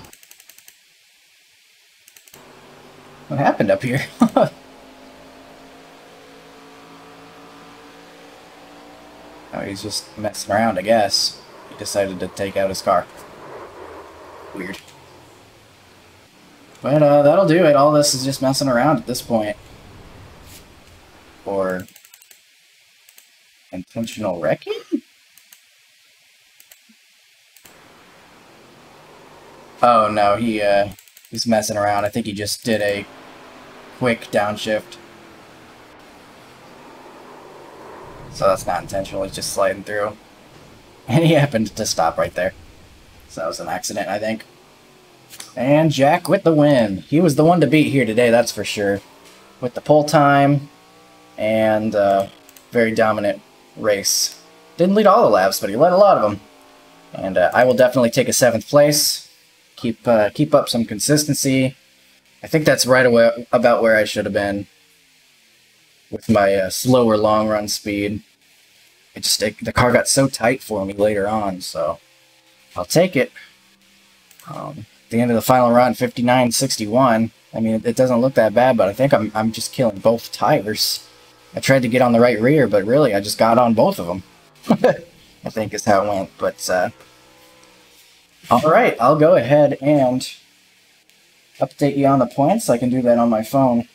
What happened up here? Oh, he's just messing around, I guess. he decided to take out his car. Weird. But uh, that'll do it. All this is just messing around at this point. Or intentional wrecking? Oh no, he uh, he's messing around. I think he just did a quick downshift. So that's not intentional, it's just sliding through. And he happened to stop right there. So that was an accident, I think. And Jack with the win. He was the one to beat here today, that's for sure. With the pole time and uh, very dominant race. Didn't lead all the laps, but he led a lot of them. And uh, I will definitely take a seventh place. Keep, uh, keep up some consistency. I think that's right away about where I should have been. With my uh, slower long run speed. It just it, the car got so tight for me later on, so I'll take it. Um, at the end of the final run, fifty-nine sixty-one. I mean, it, it doesn't look that bad, but I think I'm I'm just killing both tires. I tried to get on the right rear, but really I just got on both of them. I think is how it went. But uh, all right, I'll go ahead and update you on the points. I can do that on my phone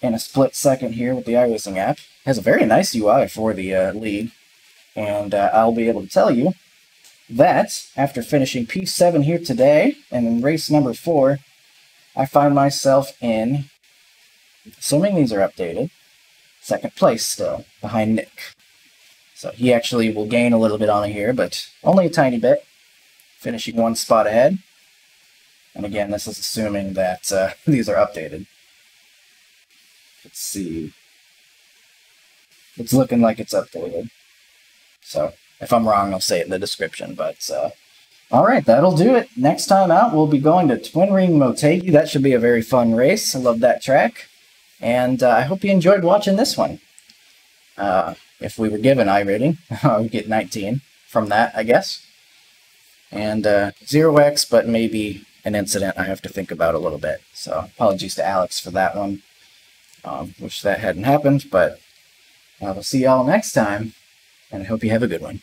in a split second here with the iRacing app. It has a very nice U I for the uh, lead, and uh, I'll be able to tell you that after finishing P seven here today and in race number four, I find myself in, assuming these are updated, second place still behind Nick. So he actually will gain a little bit on here, but only a tiny bit, finishing one spot ahead. And again, this is assuming that uh, these are updated. Let's see. It's looking like it's updated. So if I'm wrong, I'll say it in the description. But uh, all right, that'll do it. Next time out, we'll be going to Twin Ring Motegi. That should be a very fun race. I love that track. And uh, I hope you enjoyed watching this one. Uh, if we were given I rating, I would get nineteen from that, I guess. And uh, zero X, but maybe an incident I have to think about a little bit. So apologies to Alex for that one. Um, wish that hadn't happened, but I will see y'all next time, and I hope you have a good one.